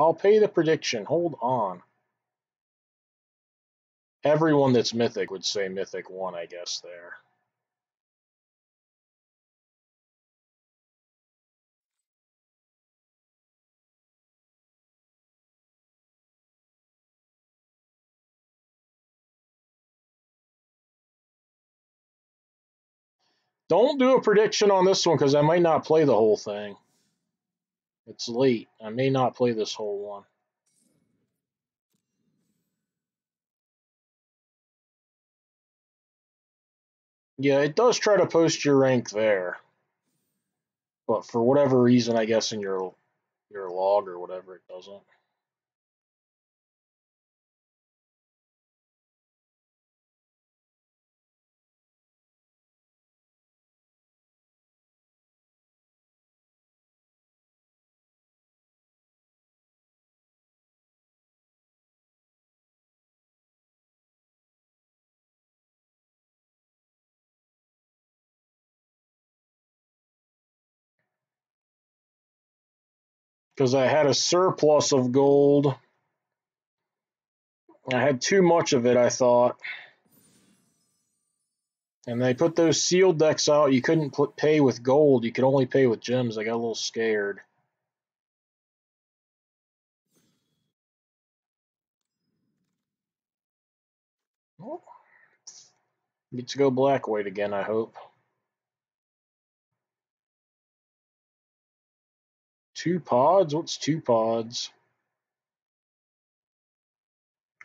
I'll pay the prediction. Hold on. Everyone that's Mythic would say Mythic 1, I guess, there. Don't do a prediction on this one because I might not play the whole thing. It's late. I may not play this whole one. Yeah, it does try to post your rank there. But for whatever reason, I guess in your log or whatever, it doesn't. Because I had a surplus of gold. I had too much of it, I thought. And they put those sealed decks out. You couldn't pay with gold. You could only pay with gems. I got a little scared. Oh. Get to go black white again, I hope. 2 pods? What's 2 pods?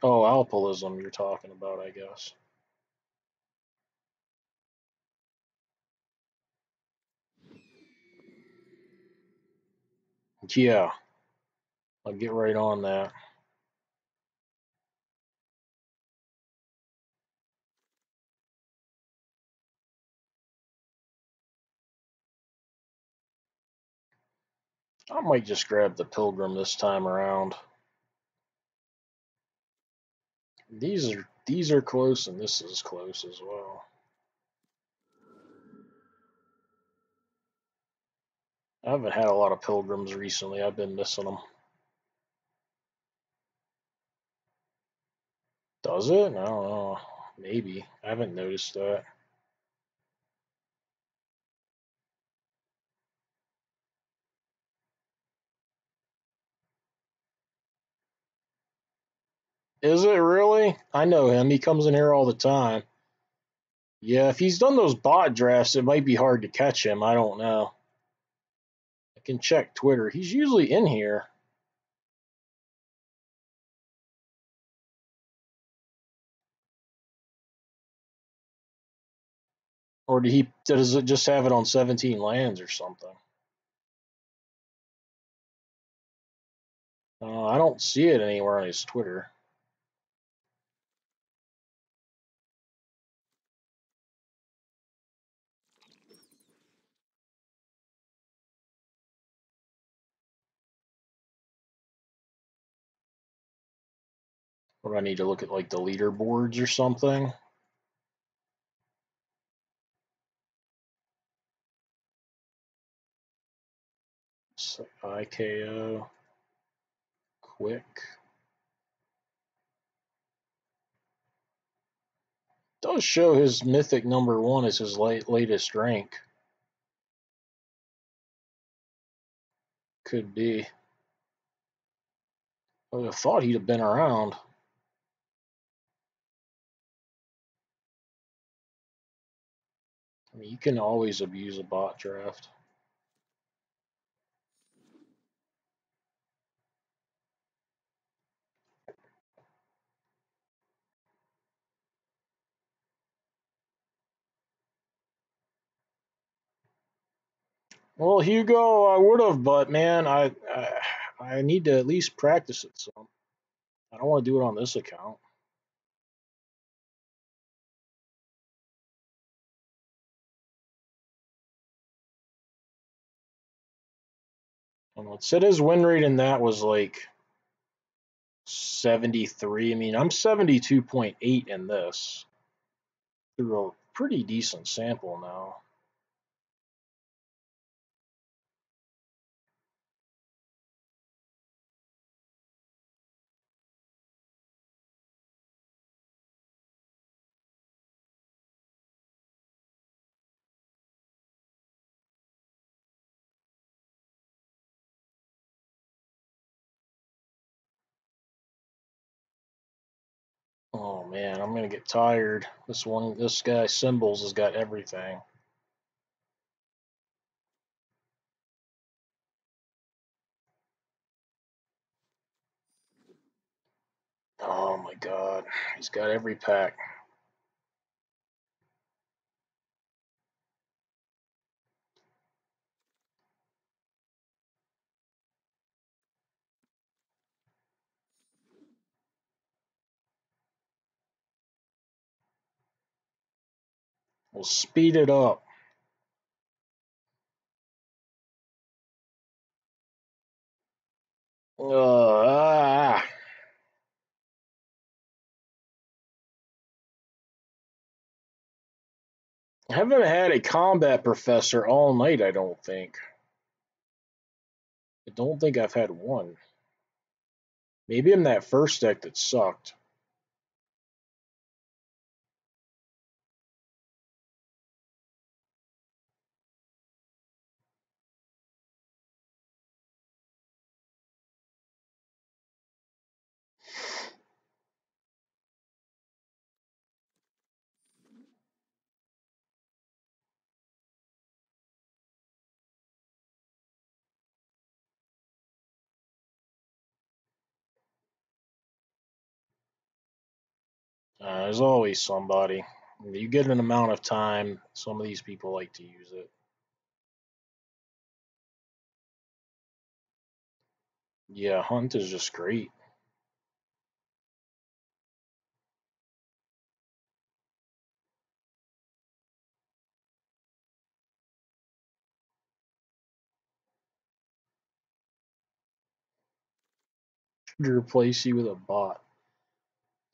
Oh, alpilism you're talking about, I guess. Yeah. I'll get right on that. I might just grab the Pilgrim this time around. These are close, and this is close as well. I haven't had a lot of Pilgrims recently. I've been missing them. Does it? I don't know. Maybe. I haven't noticed that. Is it really? I know him. He comes in here all the time. Yeah, if he's done those bot drafts, it might be hard to catch him. I don't know. I can check Twitter. He's usually in here. Or does it just have it on 17 lands or something? I don't see it anywhere on his Twitter. What do I need to look at, like the leaderboards or something? So IKO, quick. Does show his mythic number 1 is his latest rank. Could be. I would have thought he'd have been around. I mean, you can always abuse a bot draft. Well, Hugo, I would have, but man, I need to at least practice it some. I don't want to do it on this account. And it said his win rate in that was like 73. I mean, I'm 72.8 in this. Through a pretty decent sample now. Oh man, I'm gonna get tired. This guy Symbols has got everything. Oh my god, he's got every pack. We'll speed it up. I haven't had a combat professor all night, I don't think. I don't think I've had one. Maybe in that first deck that sucked. There's always somebody. If you get an amount of time, some of these people like to use it. Yeah, Hunt is just great. To replace you with a bot.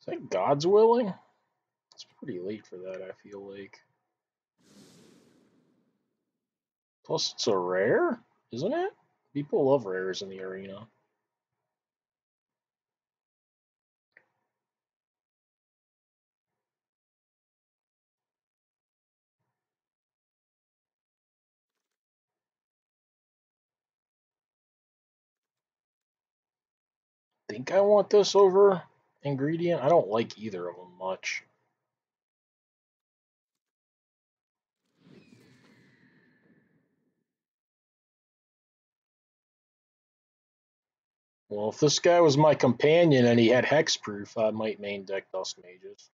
Is that God's willing? It's pretty late for that, I feel like. Plus, it's a rare, isn't it? People love rares in the arena. Think I want this over Ingredient? I don't like either of them much. Well, if this guy was my companion and he had hexproof, I might main deck Dusk Mages.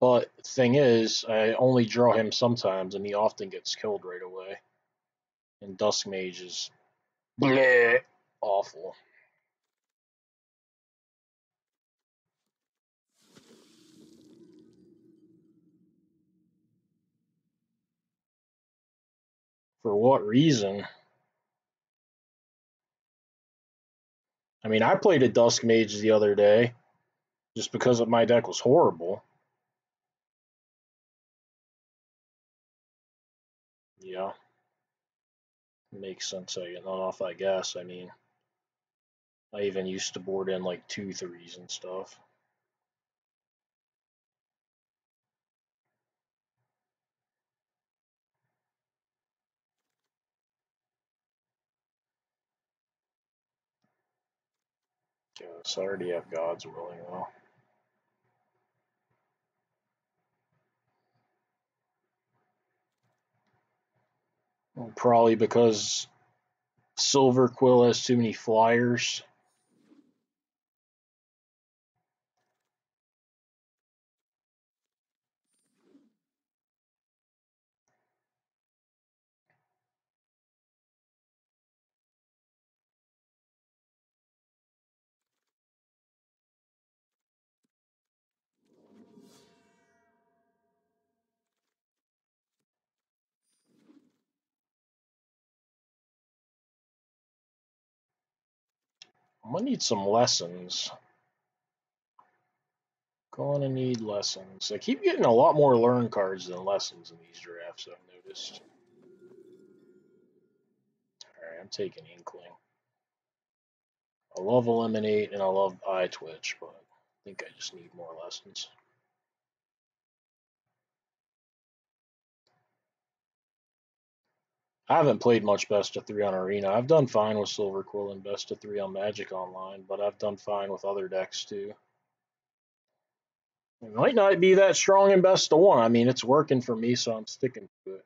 But the thing is, I only draw him sometimes, and he often gets killed right away. And Dusk Mage is bleh, awful. For what reason? I mean, I played a Dusk Mage the other day just because my deck was horrible. Yeah. Makes sense I get enough, I guess. I mean, I even used to board in like 2/3s and stuff. So I already have God's willing though. Well, probably because Silver Quill has too many flyers. I'm gonna need some lessons. Gonna need lessons. I keep getting a lot more learn cards than lessons in these drafts, I've noticed. Alright, I'm taking Inkling. I love Eliminate and I love Eye Twitch, but I think I just need more lessons. I haven't played much Best of 3 on Arena. I've done fine with Silver Quill and Best of 3 on Magic Online, but I've done fine with other decks too. It might not be that strong in best of one. I mean, it's working for me, so I'm sticking to it.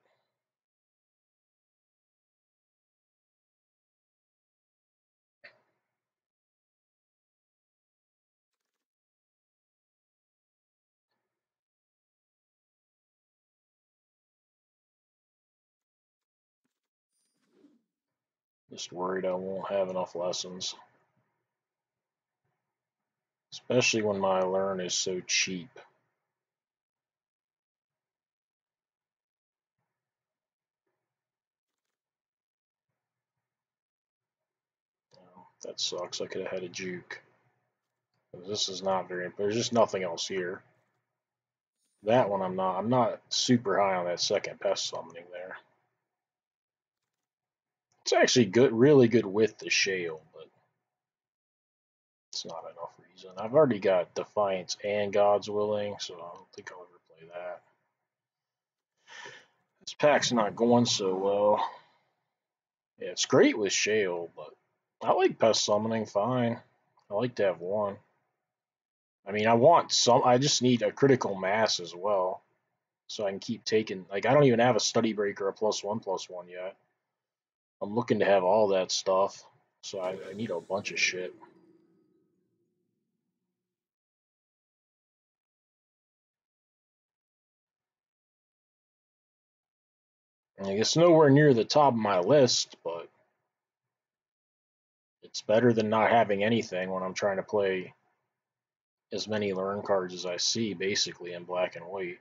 Just worried I won't have enough lessons. Especially when my learn is so cheap. Oh, that sucks. I could have had a juke. This is not very important. There's just nothing else here. That one I'm not super high on that second pest summoning there. It's actually good, really good with the shale, but it's not enough reason. I've already got Defiance and God's Willing, so I don't think I'll ever play that. This pack's not going so well. Yeah, it's great with shale, but I like pest summoning fine. I like to have one. I mean, I want some, I just need a critical mass as well, so I can keep taking, like, I don't even have a study break or a +1/+1 yet. I'm looking to have all that stuff, so I need a bunch of shit. I guess nowhere near the top of my list, but it's better than not having anything when I'm trying to play as many learn cards as I see, basically, in black and white.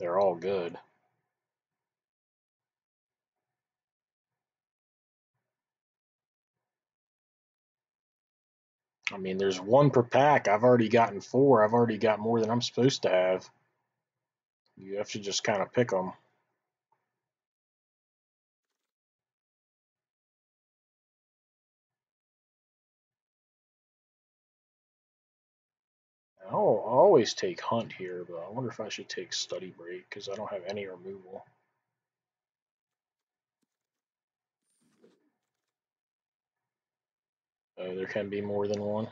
They're all good. I mean, there's one per pack. I've already gotten four. I've already got more than I'm supposed to have. You have to just kind of pick them. I'll always take Hunt here, but I wonder if I should take Study Break because I don't have any removal. Oh, there can be more than one.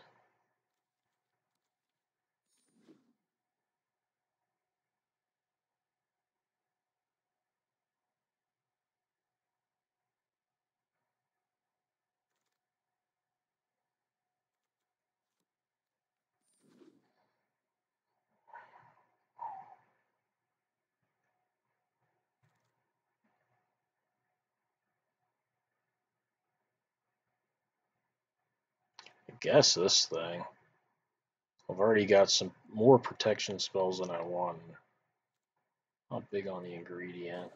Guess this thing. I've already got some more protection spells than I want. Not big on the ingredient.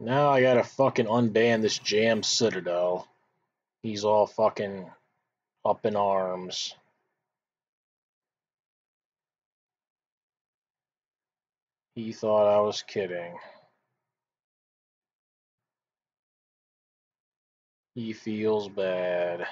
Now I gotta fucking unban this Jam Citadel. He's all fucking up in arms. He thought I was kidding. He feels bad.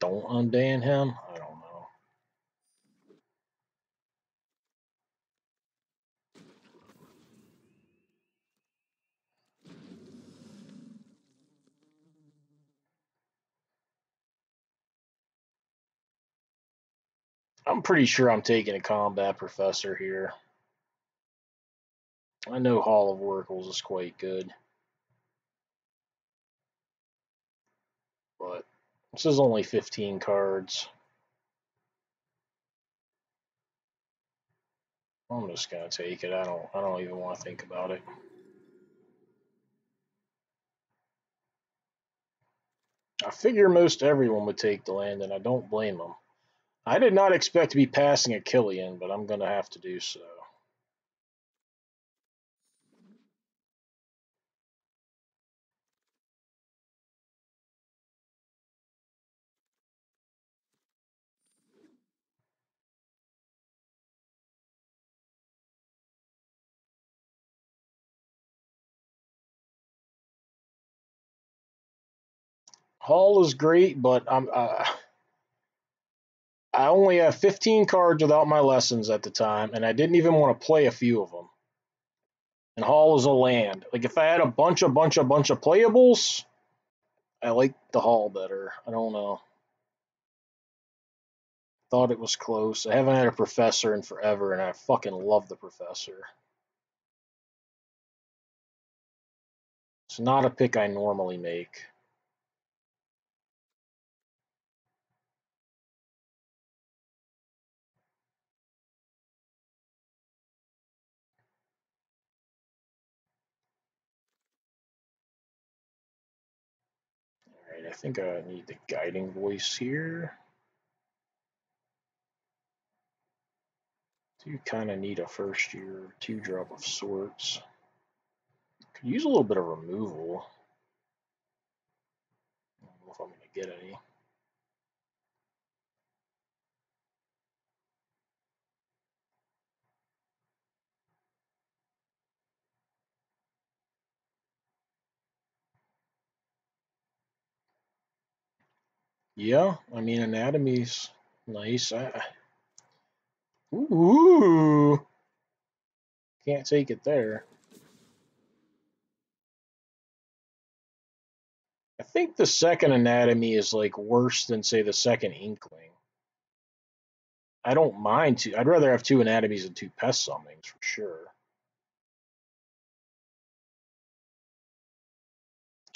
Don't unban him? I don't know. I'm pretty sure I'm taking a combat professor here. I know Hall of Oracles is quite good. But this is only 15 cards. I'm just gonna take it. I don't even want to think about it. I figure most everyone would take the land, and I don't blame them. I did not expect to be passing a Killian, but I'm going to have to do so. Hall is great, but I only have 15 cards without my lessons at the time, and I didn't even want to play a few of them. And Hall is a land. Like, if I had a bunch of playables, I like the Hall better. I don't know. Thought it was close. I haven't had a professor in forever, and I fucking love the professor. It's not a pick I normally make. I think I need the guiding voice here. Do you kind of need a first year 2-drop of sorts? Could use a little bit of removal. I don't know if I'm going to get any. Yeah, I mean, anatomy's nice. Ooh, can't take it there. I think the second anatomy is like worse than, say, the second inkling. I don't mind two. I'd rather have 2 anatomies and 2 pest summonings for sure.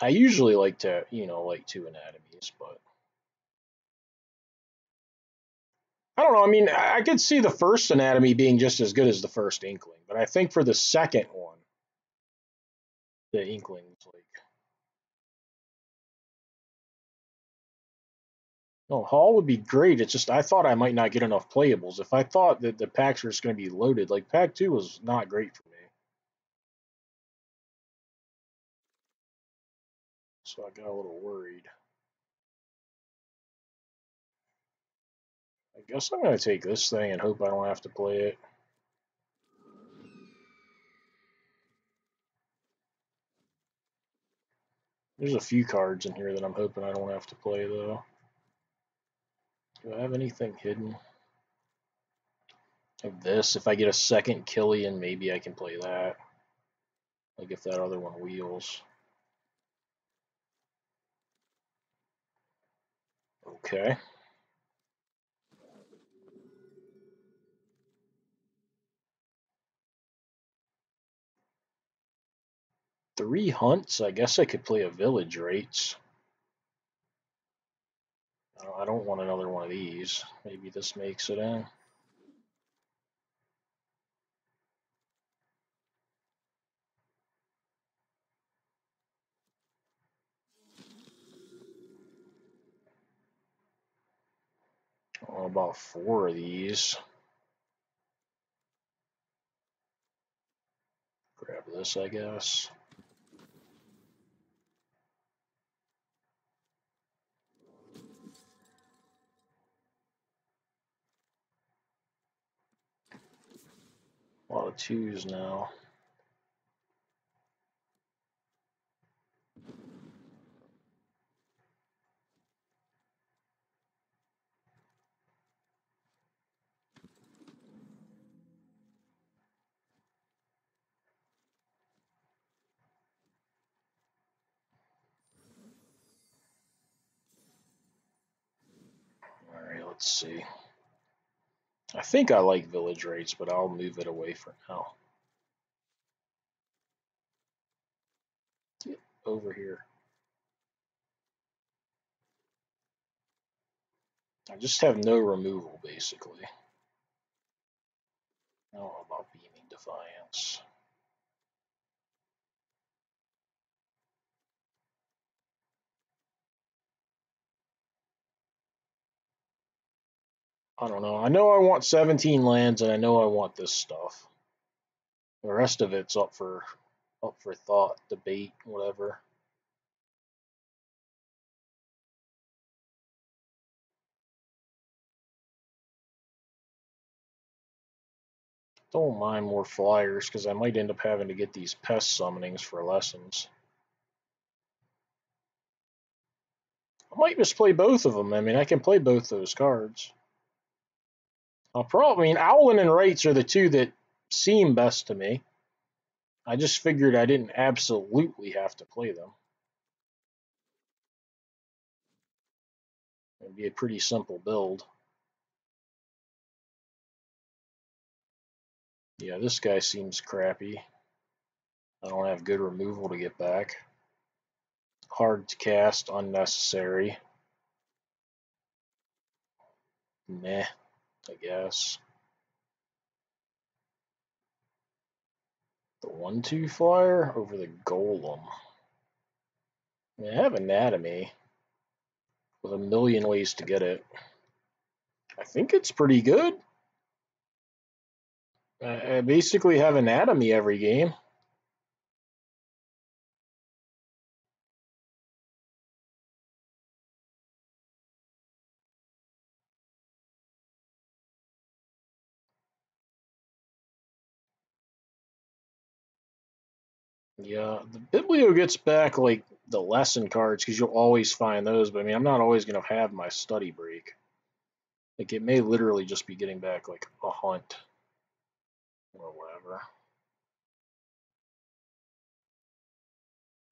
I usually like to, you know, like 2 anatomies, but. I don't know, I mean, I could see the first anatomy being just as good as the first inkling, but I think for the second one, the inkling's like... No, Hall would be great, it's just I thought I might not get enough playables. If I thought that the packs were just going to be loaded, like, pack 2 was not great for me. So I got a little worried. I guess I'm going to take this thing and hope I don't have to play it. There's a few cards in here that I'm hoping I don't have to play, though. Do I have anything hidden? Like this, if I get a second Killian, maybe I can play that. Like if that other one wheels. Okay. Three hunts, I guess I could play a village rates. I don't want another one of these. Maybe this makes it in. Oh, about 4 of these. Grab this, I guess. A lot of 2s now. All right, let's see. I think I like village rates, but I'll move it away for now. Get over here. I just have no removal, basically. I don't know about Defiance. I don't know. I know I want 17 lands, and I know I want this stuff. The rest of it's up for thought, debate, whatever. Don't mind more flyers, because I might end up having to get these pest summonings for lessons. I might just play both of them. I mean, I can play both those cards. I'll probably, I mean, Owlin and Wraiths are the two that seem best to me. I just figured I didn't absolutely have to play them. It'd be a pretty simple build. Yeah, this guy seems crappy. I don't have good removal to get back. Hard to cast, unnecessary. Nah, I guess. The 1/2 flyer over the golem. I mean, I have anatomy with a million ways to get it. I think it's pretty good. I basically have anatomy every game. Yeah, the Biblio gets back, like, the lesson cards, because you'll always find those, but, I mean, I'm not always going to have my study break. Like, it may literally just be getting back, like, a hunt or whatever.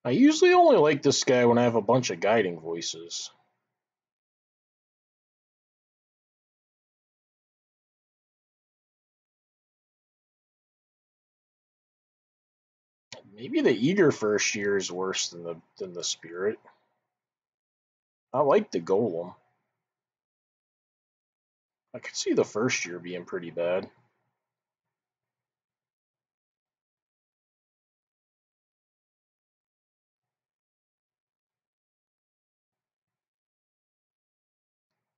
I usually only like this guy when I have a bunch of guiding voices. Maybe the Eager First Year is worse than the Spirit. I like the Golem. I could see the First Year being pretty bad.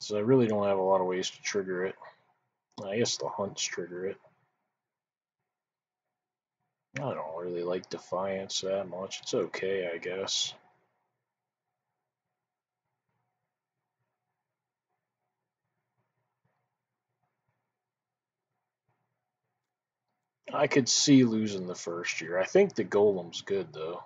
So I really don't have a lot of ways to trigger it. I guess the Hunts trigger it. I don't really like Defiance that much. It's okay, I guess. I could see losing the First Year. I think the Golem's good, though.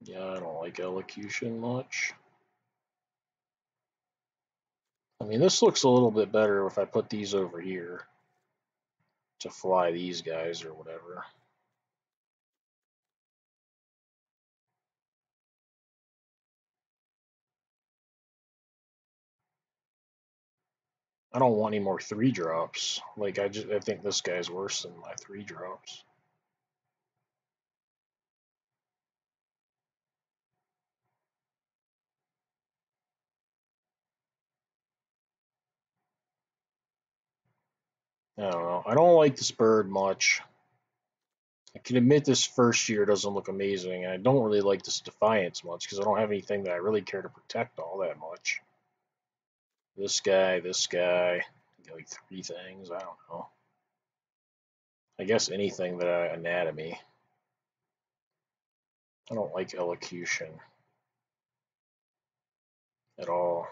Yeah, I don't like Elocution much. I mean, this looks a little bit better if I put these over here to fly these guys or whatever. I don't want any more 3-drops. Like, I think this guy's worse than my 3-drops. I don't know. I don't like this bird much. I can admit this First Year doesn't look amazing, and I don't really like this Defiance much because I don't have anything that I really care to protect all that much. This guy, I like 3 things. I don't know. I guess anything that I anatomy. I don't like Elocution at all.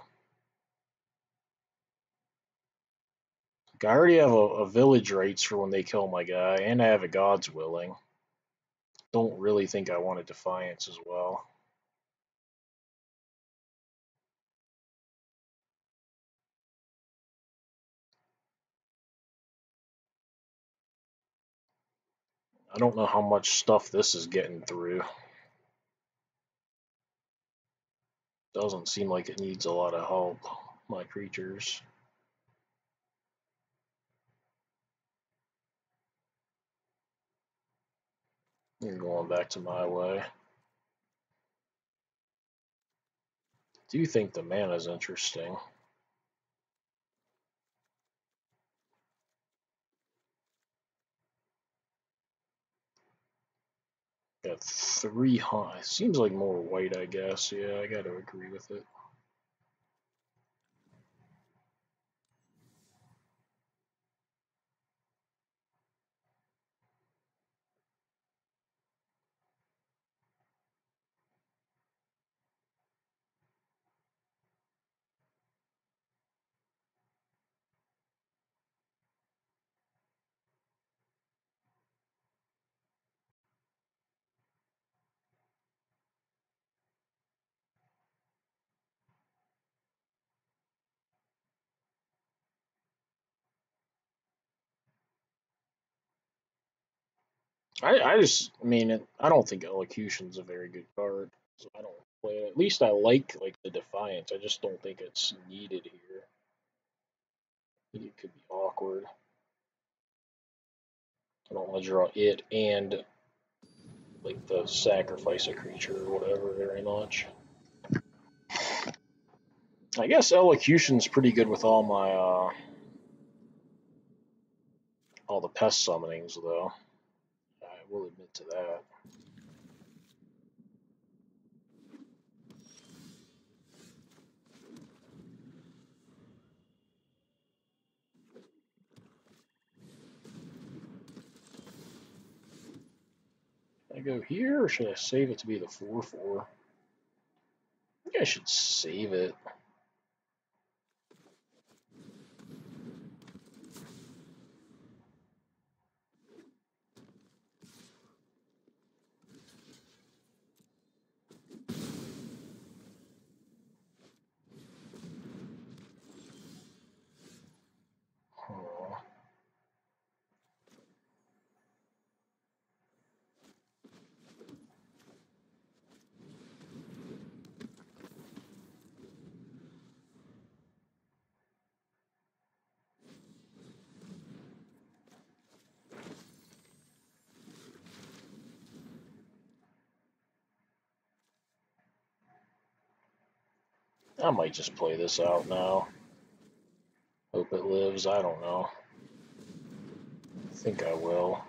I already have a Village Rites for when they kill my guy, and I have a God's Willing. Don't really think I want a Defiance as well. I don't know how much stuff this is getting through. Doesn't seem like it needs a lot of help, my creatures. You're going back to my way. do think the mana is interesting. Got three, huh? It seems like more white, I guess. Yeah, I got to agree with it. I don't think Elocution's a very good card, so I don't play it. At least I like the Defiance. I just don't think it's needed here. I think it could be awkward. I don't want to draw it and like the sacrifice a creature or whatever very much. I guess Elocution's pretty good with all my all the pest summonings though. We'll admit to that. Should I go here, or should I save it to be the 4/4? I think I should save it. I might just play this out now. Hope it lives. I don't know. I think I will.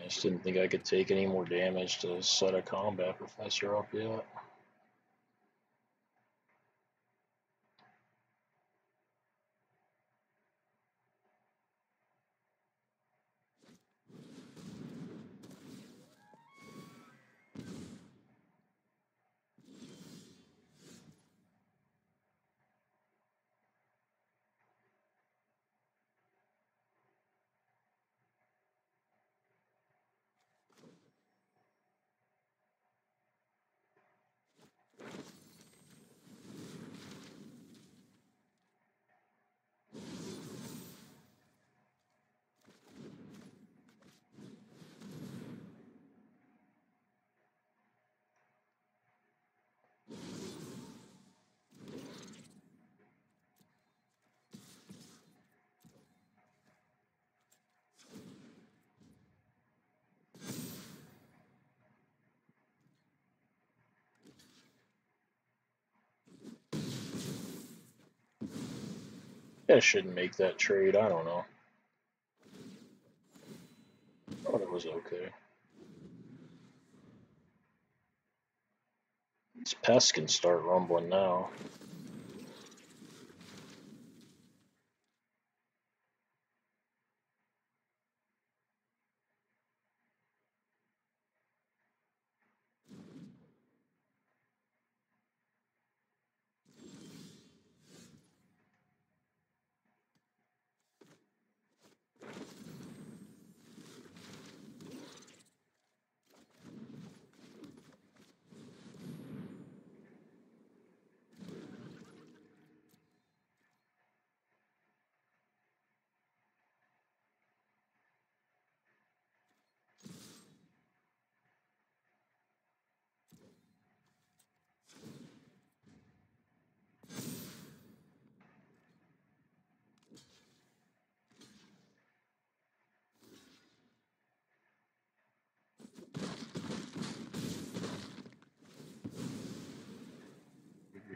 I just didn't think I could take any more damage to set a combat professor up yet. I shouldn't make that trade. I don't know. I thought it was okay. These pests can start rumbling now.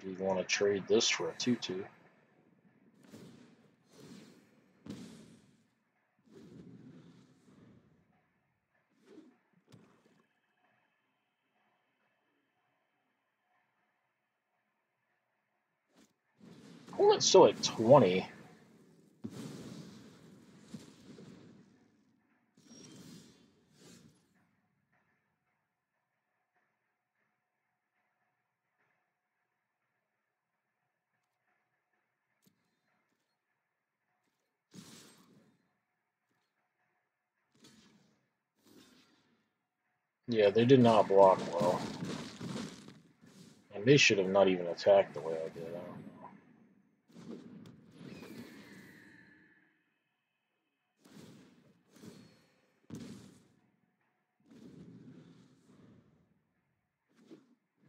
You want to trade this for a 2/2. Well, it's still at 20. Yeah, they did not block well. And they should have not even attacked the way I did. I don't know.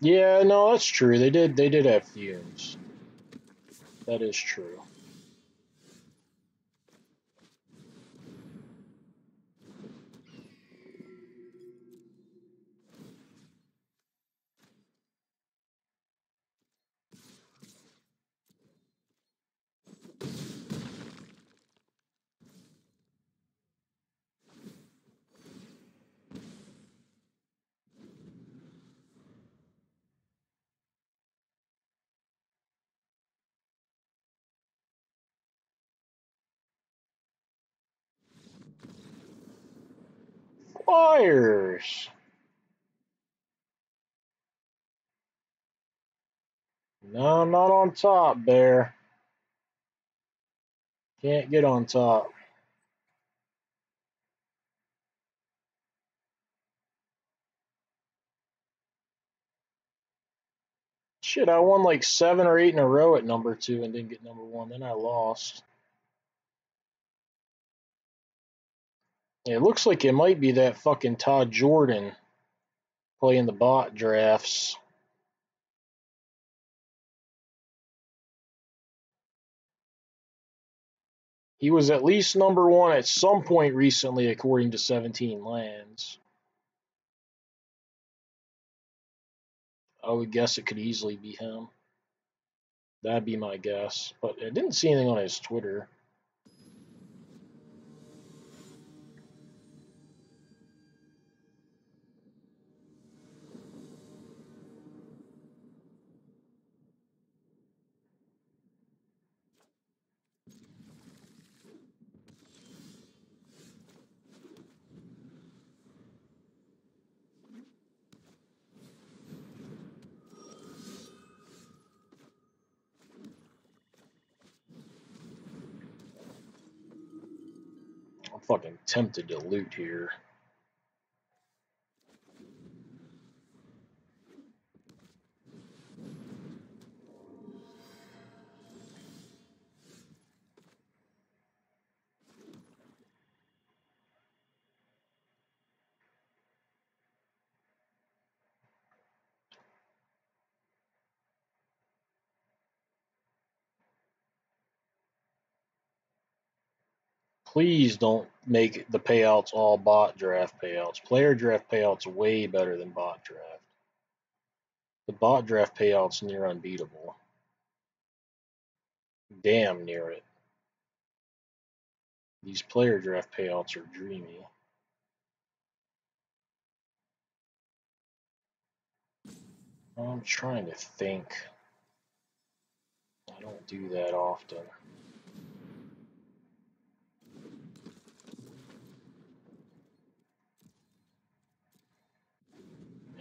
Yeah, no, that's true. They did have fumes. That is true. Fires. No, not on top, Bear. Can't get on top. Shit, I won like 7 or 8 in a row at number 2 and didn't get number 1. Then I lost. It looks like it might be that fucking Todd Jordan playing the bot drafts. He was at least number 1 at some point recently, according to 17 lands. I would guess it could easily be him. That'd be my guess. But I didn't see anything on his Twitter. Fucking tempted to loot here. Please don't make the payouts all bot draft payouts. Player draft payouts way better than bot draft. The bot draft payouts near unbeatable. Damn near it. These player draft payouts are dreamy. I'm trying to think. I don't do that often.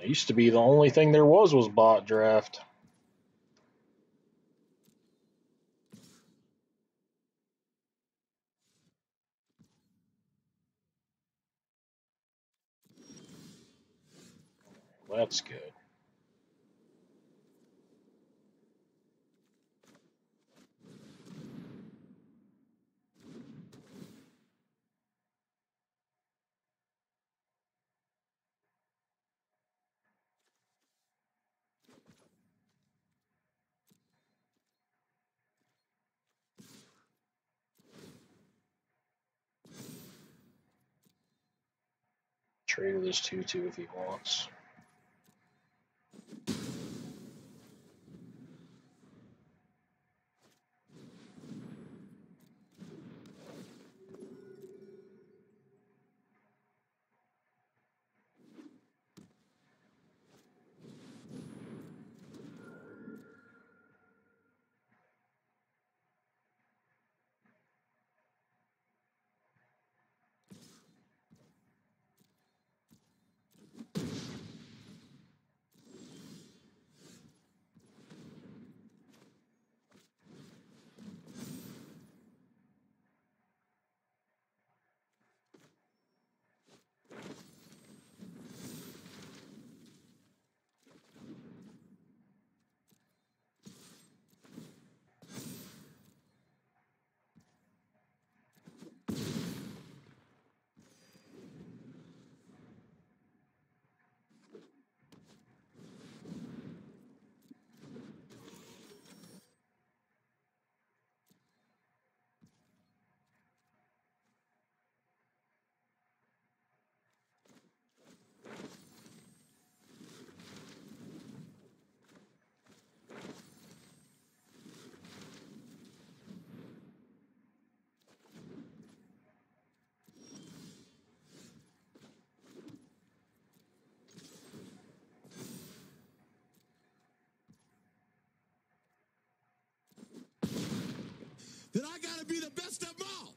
It used to be the only thing there was bot draft. Well, that's good. Trade with his 2/2 if he wants. That I gotta be the best of them all.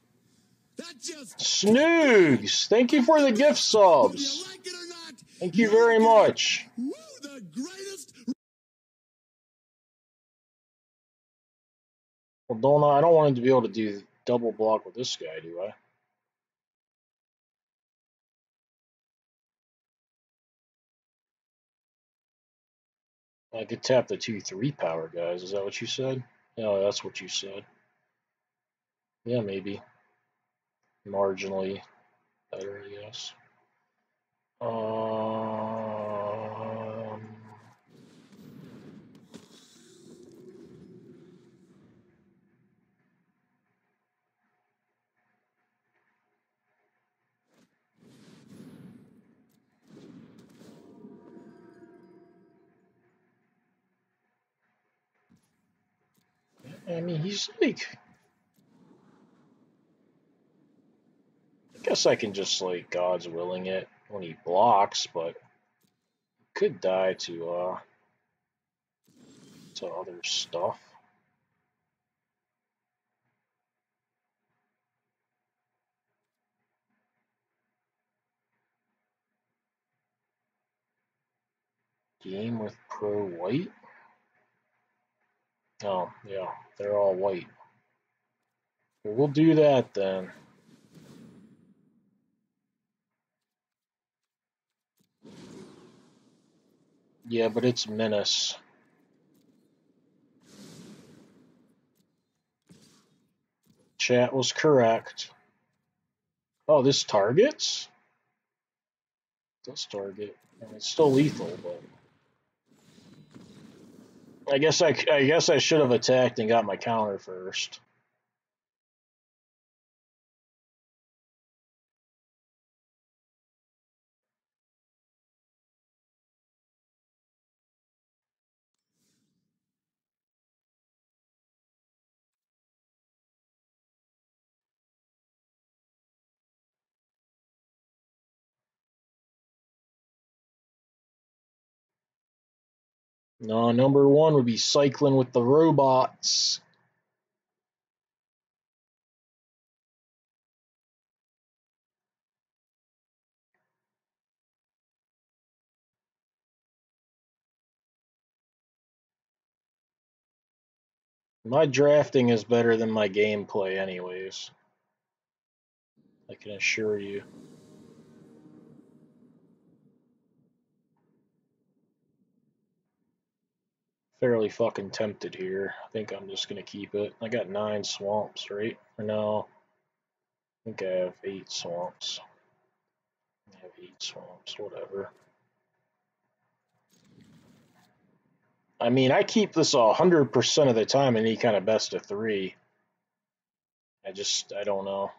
That just Snoogs, thank you for the gift subs. Whether you like it or not, thank you very much. Woo, the greatest. Well, I don't want him to be able to do double block with this guy, do I? I could tap the 2/3 power guys. Is that what you said? No, that's what you said. Yeah, maybe. Marginally better, I guess. I mean, he's like... I guess I can just, like, God's willing it when he blocks, but could die to other stuff. Game with pro white? Oh, yeah, they're all white. We'll do that then. Yeah, but it's menace. Chat was correct. Oh, this targets? Does target. I mean, it's still lethal, but I guess I should have attacked and got my counter first. No, number one would be cycling with the robots. My drafting is better than my gameplay anyways, I can assure you. Fairly fucking tempted here. I think I'm just gonna keep it. I got 9 swamps, right? Or no, I think I have 8 swamps. I have 8 swamps, whatever. I mean, I keep this 100% of the time in any kind of best of 3. I don't know.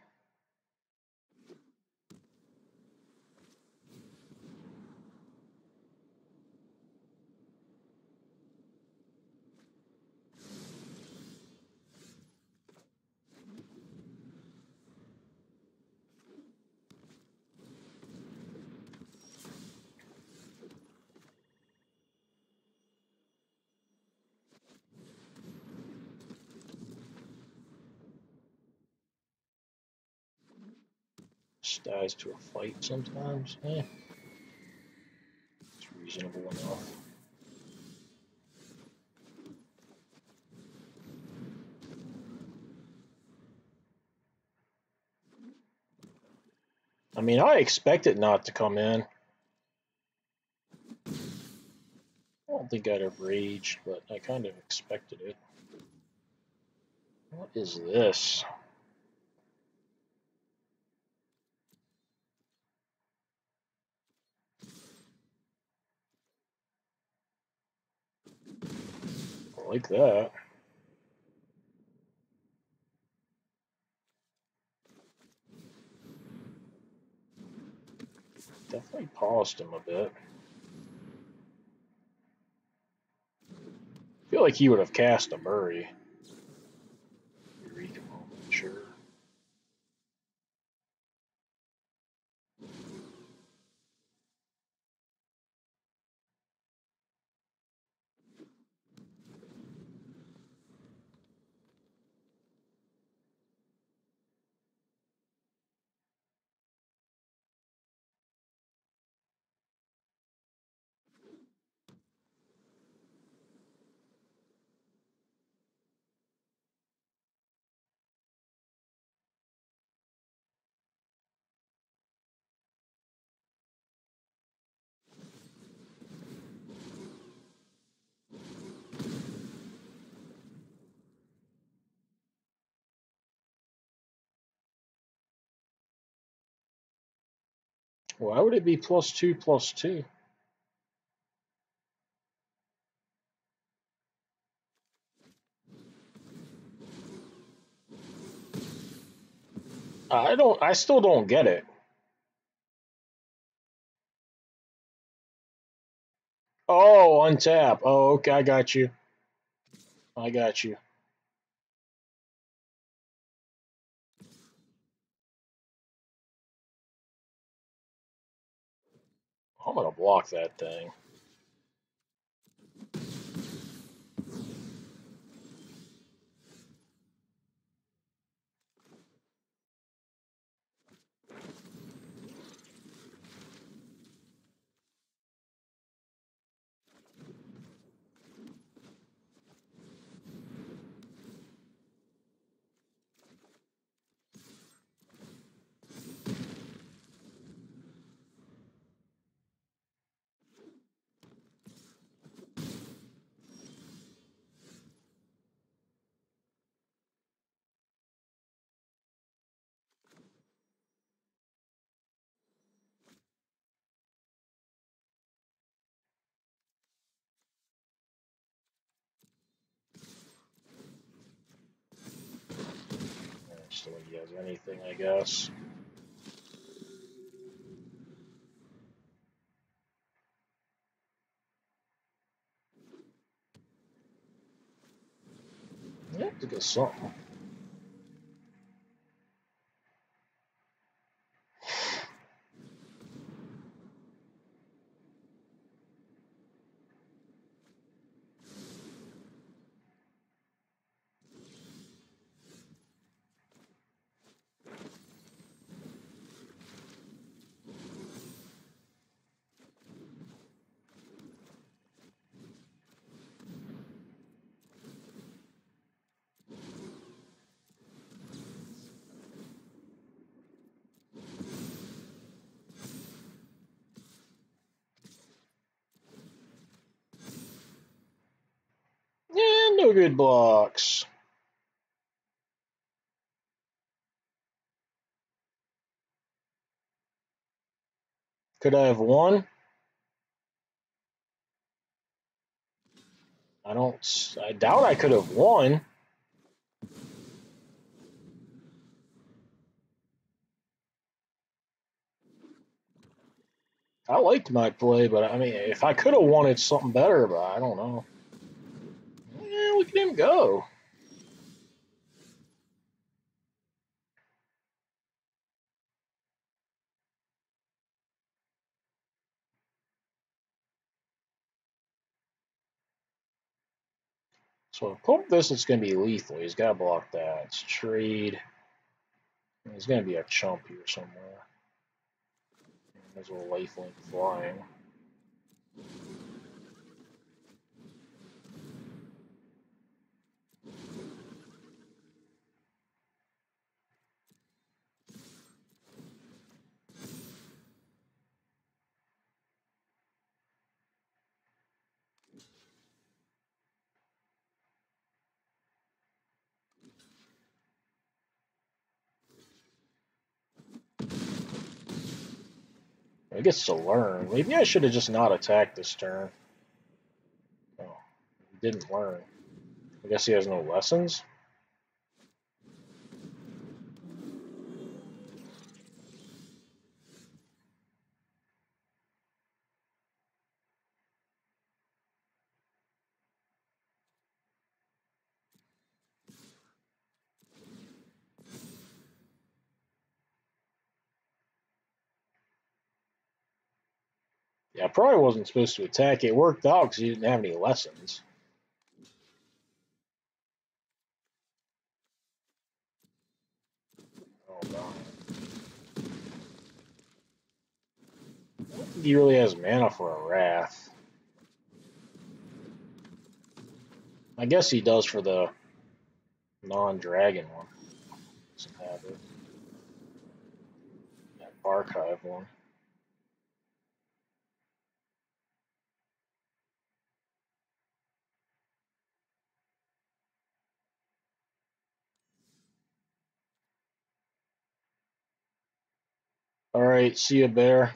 Dies to a fight sometimes. Eh. It's reasonable enough. I mean, I expect it not to come in. I don't think I'd have raged, but I kind of expected it. What is this? Like that. Definitely paused him a bit. I feel like he would have cast a Murray. Eureka moment, sure. Why would it be +2/+2? I still don't get it. Oh, untap. Oh, okay, I got you. I got you. I'm gonna block that thing. He has anything, I guess. I have to get something. Real good blocks. Could I have won? I doubt I could have won. I liked my play, but I mean, if I could have wanted something better, but I don't know. Yeah, look at him go. So if I pump this, it's going to be lethal. He's got to block that. It's trade. There's going to be a chump here somewhere. There's a lifelink flying. I guess to learn. Maybe I should have just not attacked this turn. Oh, he didn't learn. I guess he has no lessons. Yeah, I probably wasn't supposed to attack. It worked out because he didn't have any lessons. Oh, God. I don't think he really has mana for a Wrath. I guess he does for the non-dragon one. Doesn't have it. That Archive one. All right, see you, bear.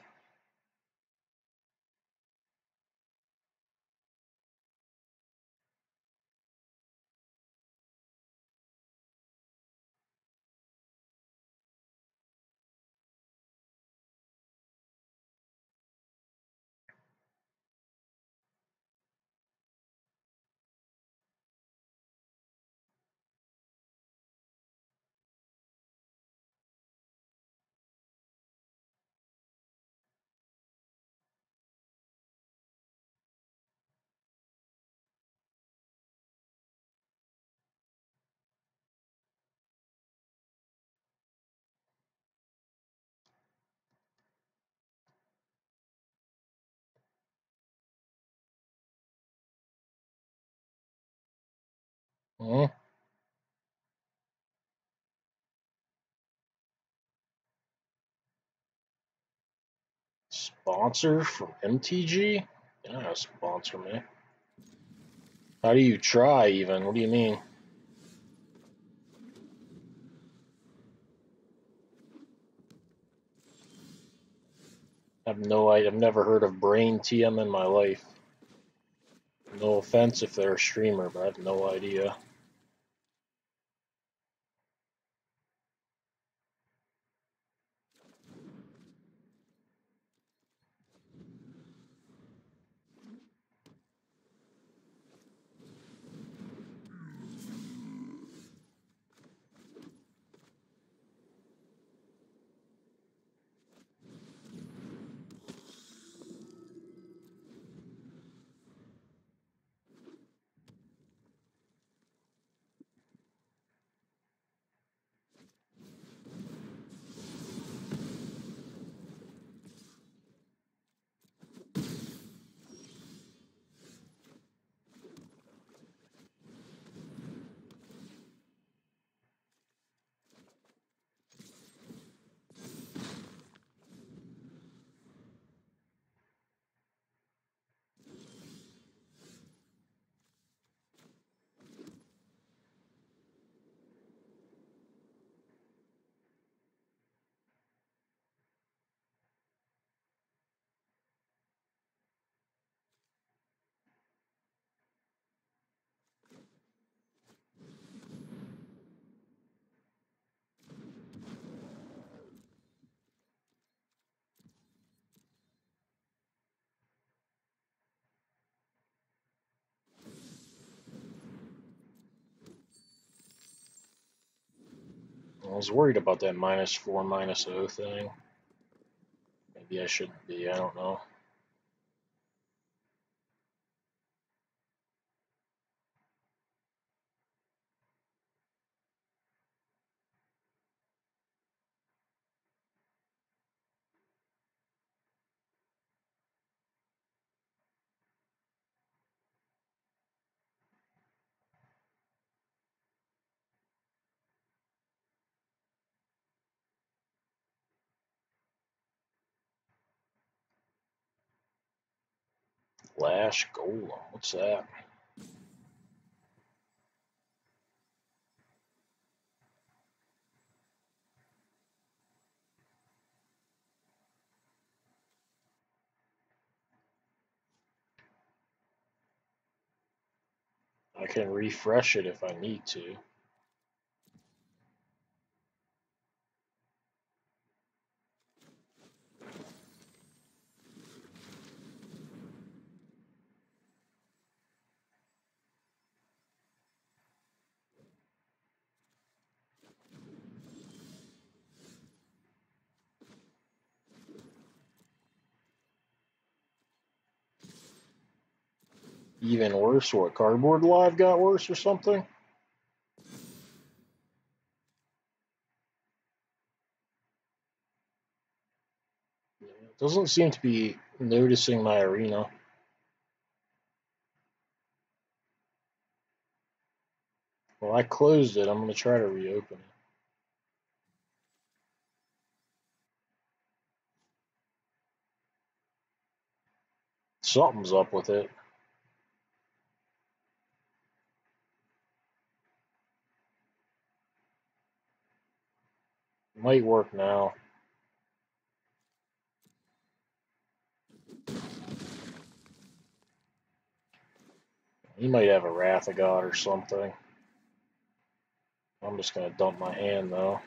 Mm-hmm. Sponsor from MTG? Yeah, sponsor me. How do you try even? What do you mean? I have no idea. I've never heard of Brain TM in my life. No offense if they're a streamer, but I have no idea. was worried about that -4, -0 thing. Maybe I shouldn't be, I don't know. Flash Golem, what's that? I can refresh it if I need to. Even worse, what, Cardboard Live got worse or something? Yeah, it doesn't seem to be noticing my arena. Well, I closed it. I'm going to try to reopen it. Something's up with it. Might work now. He might have a Wrath of God or something. I'm just going to dump my hand though.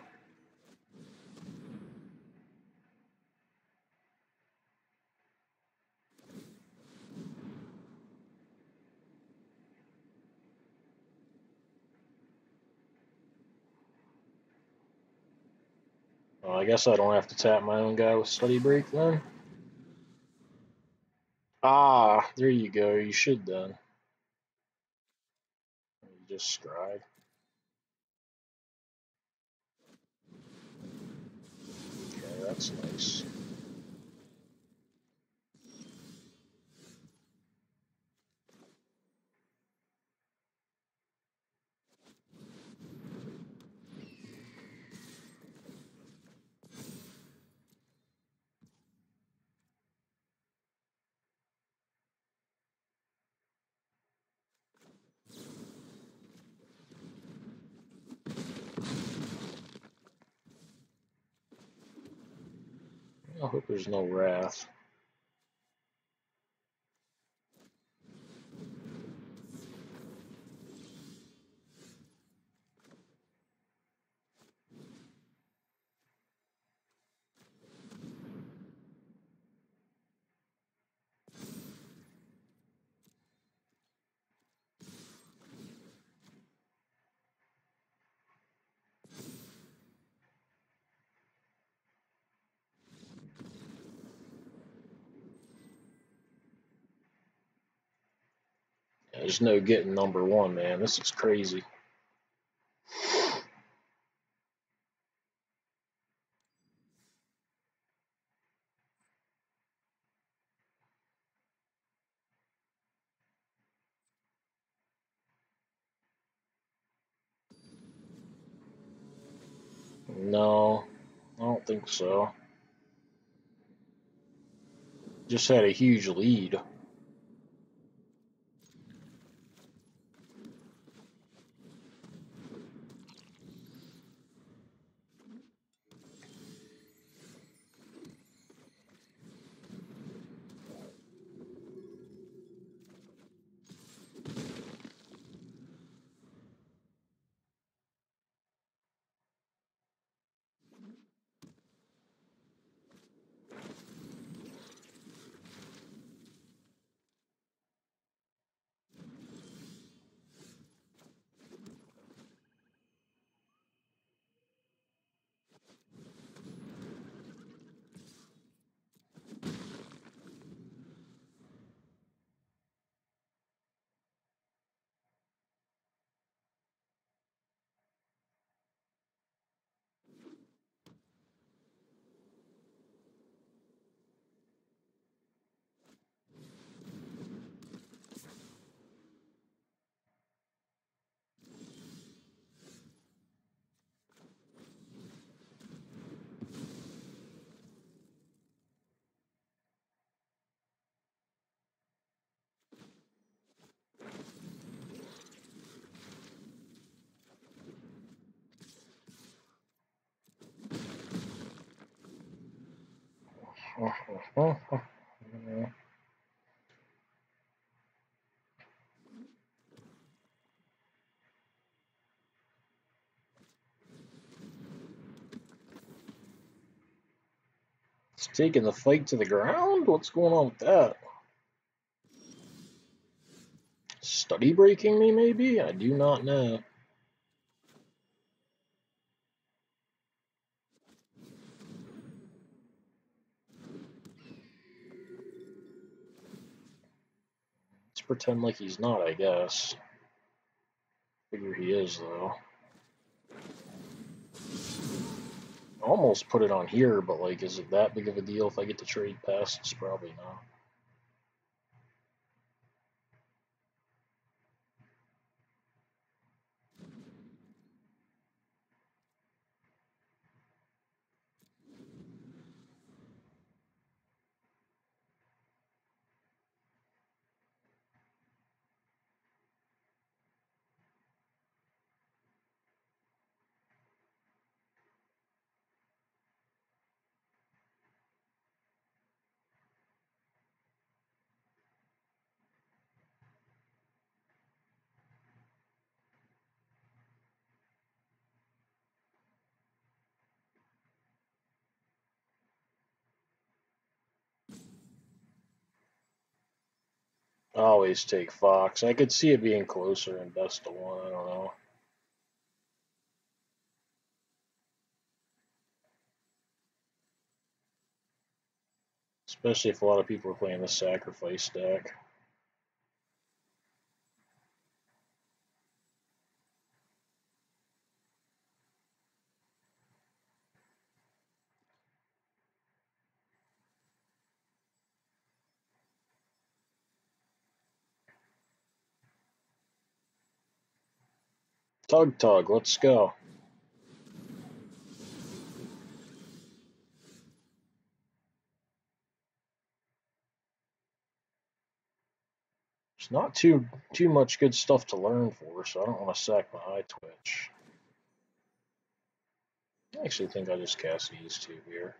I guess I don't have to tap my own guy with Study Break then. Ah, there you go. You should then. You just scribe. Okay, that's nice. I hope there's no wrath. There's no getting #1, man. This is crazy. No, I don't think so. Just had a huge lead. It's taking the fight to the ground? What's going on with that? Study breaking me, maybe? I do not know. Let's pretend like he's not, I guess. Figure he is, though. Almost put it on here, but like, is it that big of a deal if I get to trade past? It's probably not. I always take Fox. I could see it being closer and best of one. I don't know. Especially if a lot of people are playing the sacrifice deck. Tug Tug, let's go. It's not too much good stuff to learn for, so I don't want to sack my high twitch. I actually think I just cast these two here.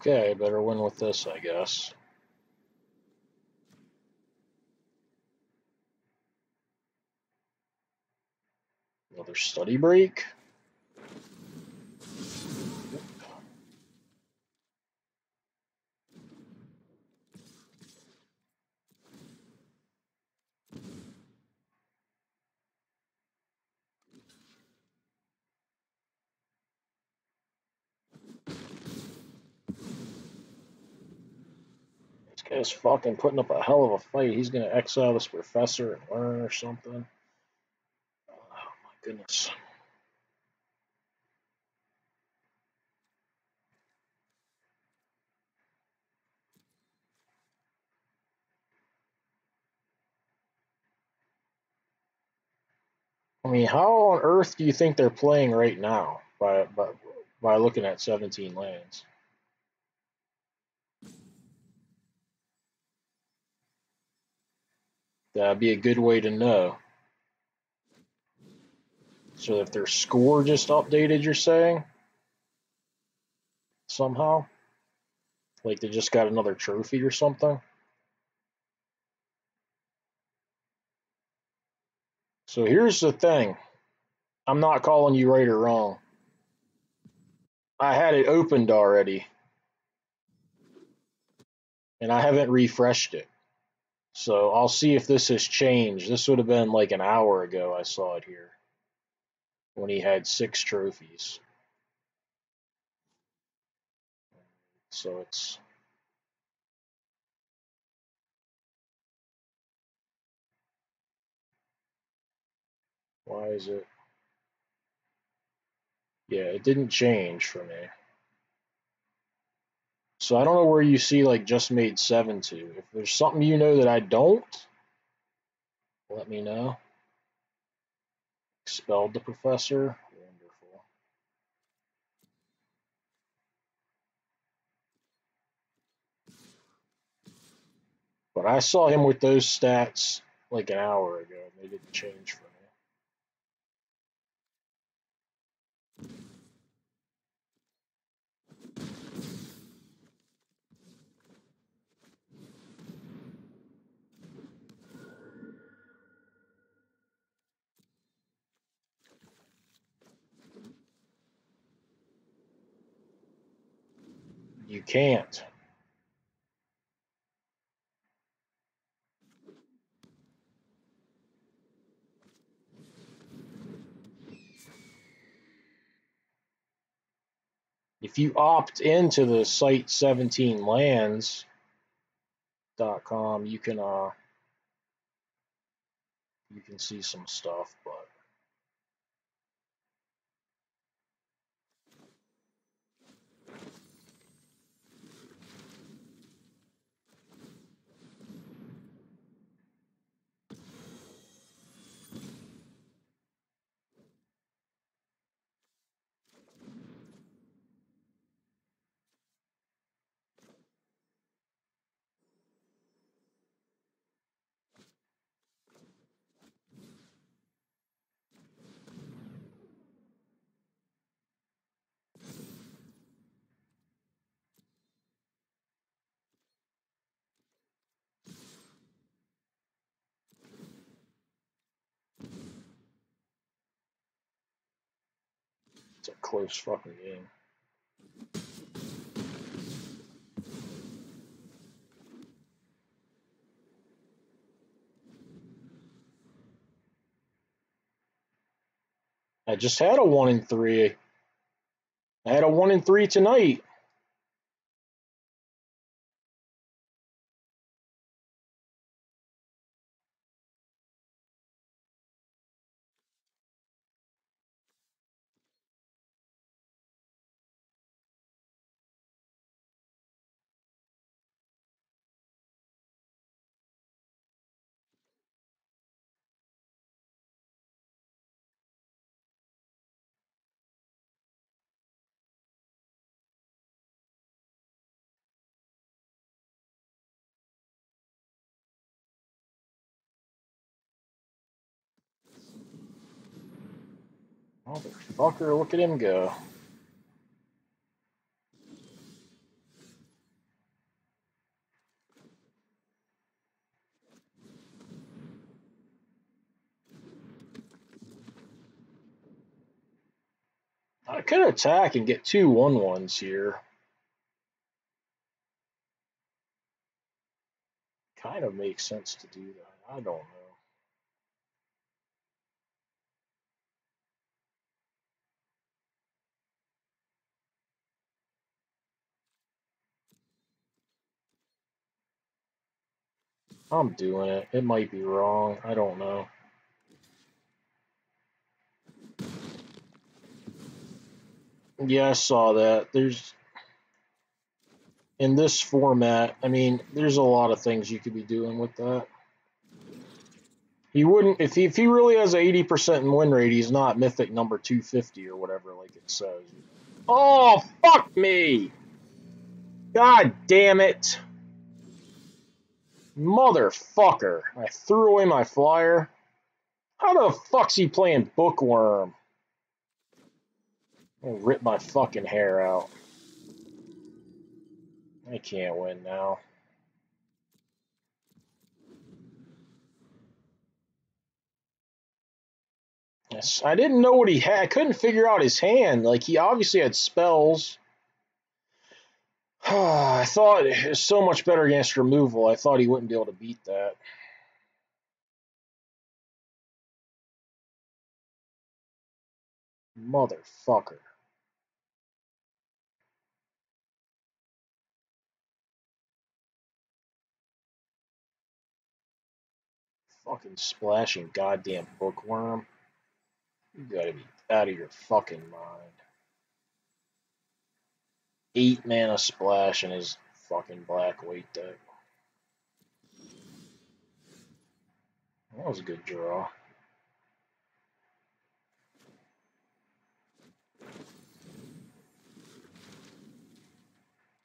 Okay, better win with this, I guess. Another study break. This fucking putting up a hell of a fight. He's gonna exile this professor and learn or something. Oh my goodness. I mean, how on earth do you think they're playing right now by looking at 17 lands? That'd be a good way to know. So if their score just updated, you're saying? Somehow? Like they just got another trophy or something? So here's the thing. I'm not calling you right or wrong. I had it opened already. And I haven't refreshed it. So I'll see if this has changed. This would have been like an hour ago I saw it here, when he had 6 trophies. So it's... Why is it? Yeah, it didn't change for me. So I don't know where you see like just made 7 to. If there's something you know that I don't, let me know. Expelled the professor. Wonderful. But I saw him with those stats like an hour ago, and they didn't change for me. You can't. If you opt into the site 17lands.com, you can see some stuff, but. A close fucking game. I just had a 1 in 3. I had a 1 in 3 tonight. Motherfucker, look at him go. I could attack and get 2 1-1s here. Kind of makes sense to do that. I don't know. I'm doing it. It might be wrong. I don't know. Yeah, I saw that. There's... In this format, I mean, there's a lot of things you could be doing with that. He wouldn't, if he really has an 80% win rate, he's not Mythic number 250 or whatever, like it says. Oh, fuck me! God damn it! Motherfucker! I threw away my flyer. How the fuck's he playing Bookworm? I'm gonna rip my fucking hair out. I can't win now. Yes, I didn't know what he had. I couldn't figure out his hand. Like, he obviously had spells. I thought it was so much better against removal. I thought he wouldn't be able to beat that. Motherfucker. Fucking splashing goddamn Bookworm. You gotta be out of your fucking mind. 8 mana splash in his fucking black white deck. That was a good draw.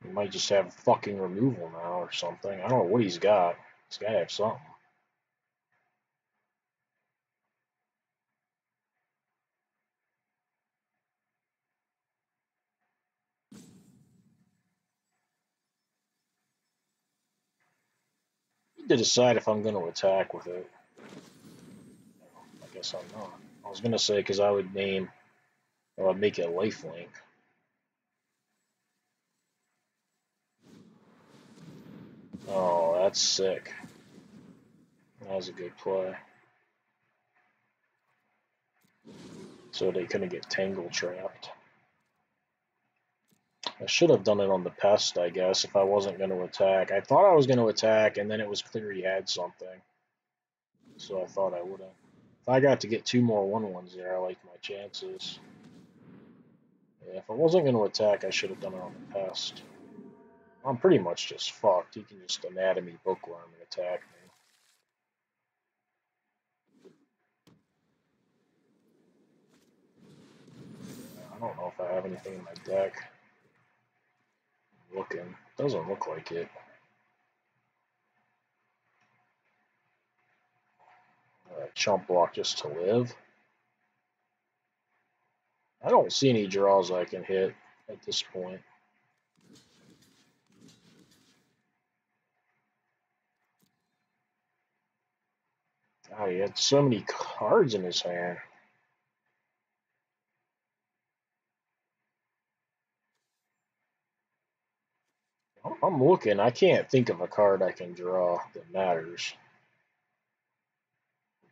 He might just have fucking removal now or something. I don't know what he's got. He's gotta have something. To decide if I'm going to attack with it. I guess I'm not. I was going to say because I would name, or I'd make it a lifelink. Oh, that's sick. That was a good play. So they couldn't get tangle trapped. I should have done it on the pest, I guess, if I wasn't going to attack. I thought I was going to attack, and then it was clear he had something. So I thought I would have. If I got to get 2 more 1/1s there, I liked my chances. Yeah, if I wasn't going to attack, I should have done it on the pest. I'm pretty much just fucked. He can just anatomy Bookworm and attack me. I don't know if I have anything in my deck. Looking. Doesn't look like it. Chump block just to live. I don't see any draws I can hit at this point. Oh, he had so many cards in his hand. I'm looking. I can't think of a card I can draw that matters.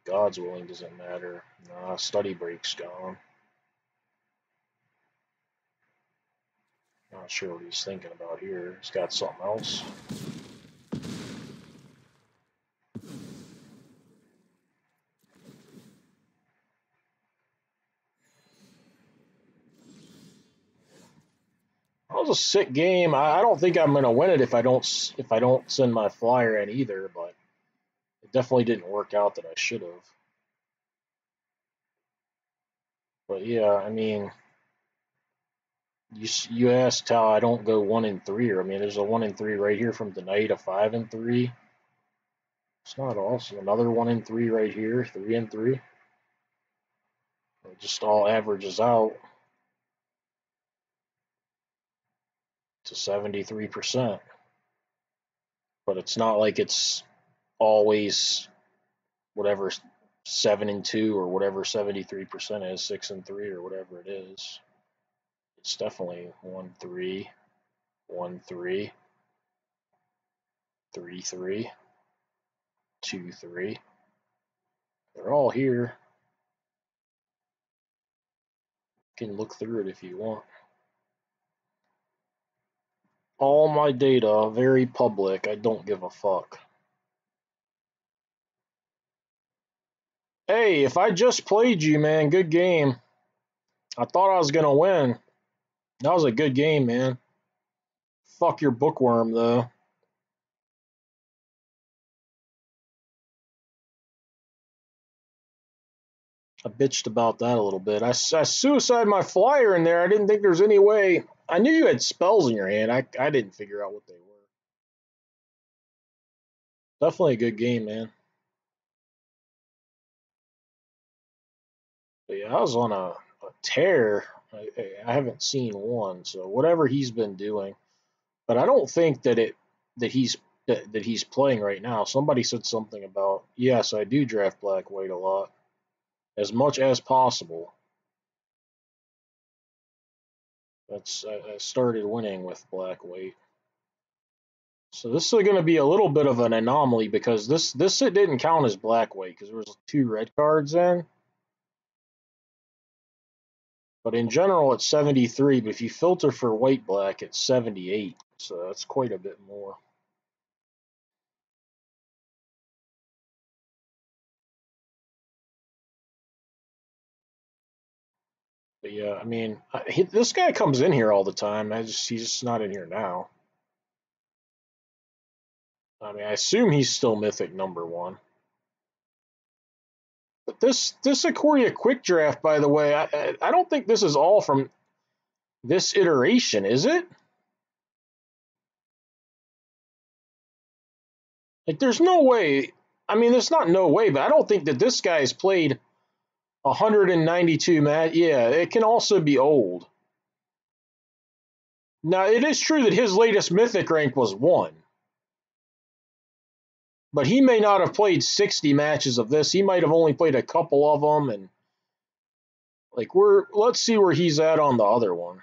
God's willing doesn't matter. Nah, study break's gone. Not sure what he's thinking about here. He's got something else. That was a sick game. I don't think I'm gonna win it if I don't send my flyer in either, but it definitely didn't work out that I should have. But yeah, I mean, you asked how I don't go 1-3, or I mean, there's a 1-3 right here from tonight, a 5-3. It's not awesome. Another 1-3 right here, 3-3. It just all averages out. To 73%, but it's not like it's always whatever 7-2 or whatever 73% is, 6-3 or whatever it is. It's definitely 1-3, 1-3, 3-3, 2-3. They're all here. You can look through it if you want. All my data, very public, I don't give a fuck. Hey, if I just played you, man, good game. I thought I was going to win. That was a good game, man. Fuck your Bookworm, though. I bitched about that a little bit. I suicide my flyer in there. I didn't think there's any way. I knew you had spells in your hand. I didn't figure out what they were. Definitely a good game, man. But yeah, I was on a tear. I haven't seen one, so whatever he's been doing. But I don't think that he's playing right now. Somebody said something about, yes, I do draft black white a lot, as much as possible. That's, I started winning with black white. So this is going to be a little bit of an anomaly, because this it didn't count as black white because there was 2 red cards in. But in general, it's 73, but if you filter for white-black, it's 78, so that's quite a bit more. But yeah, I mean, this guy comes in here all the time. He's just not in here now. I mean, I assume he's still Mythic #1. But this Ikoria quick draft, by the way, I don't think this is all from this iteration, is it? Like, there's no way. I mean, there's not no way, but I don't think that this guy's played 192 matches. Yeah, it can also be old. Now, it is true that his latest Mythic rank was 1. But he may not have played 60 matches of this. He might have only played a couple of them, and like let's see where he's at on the other one.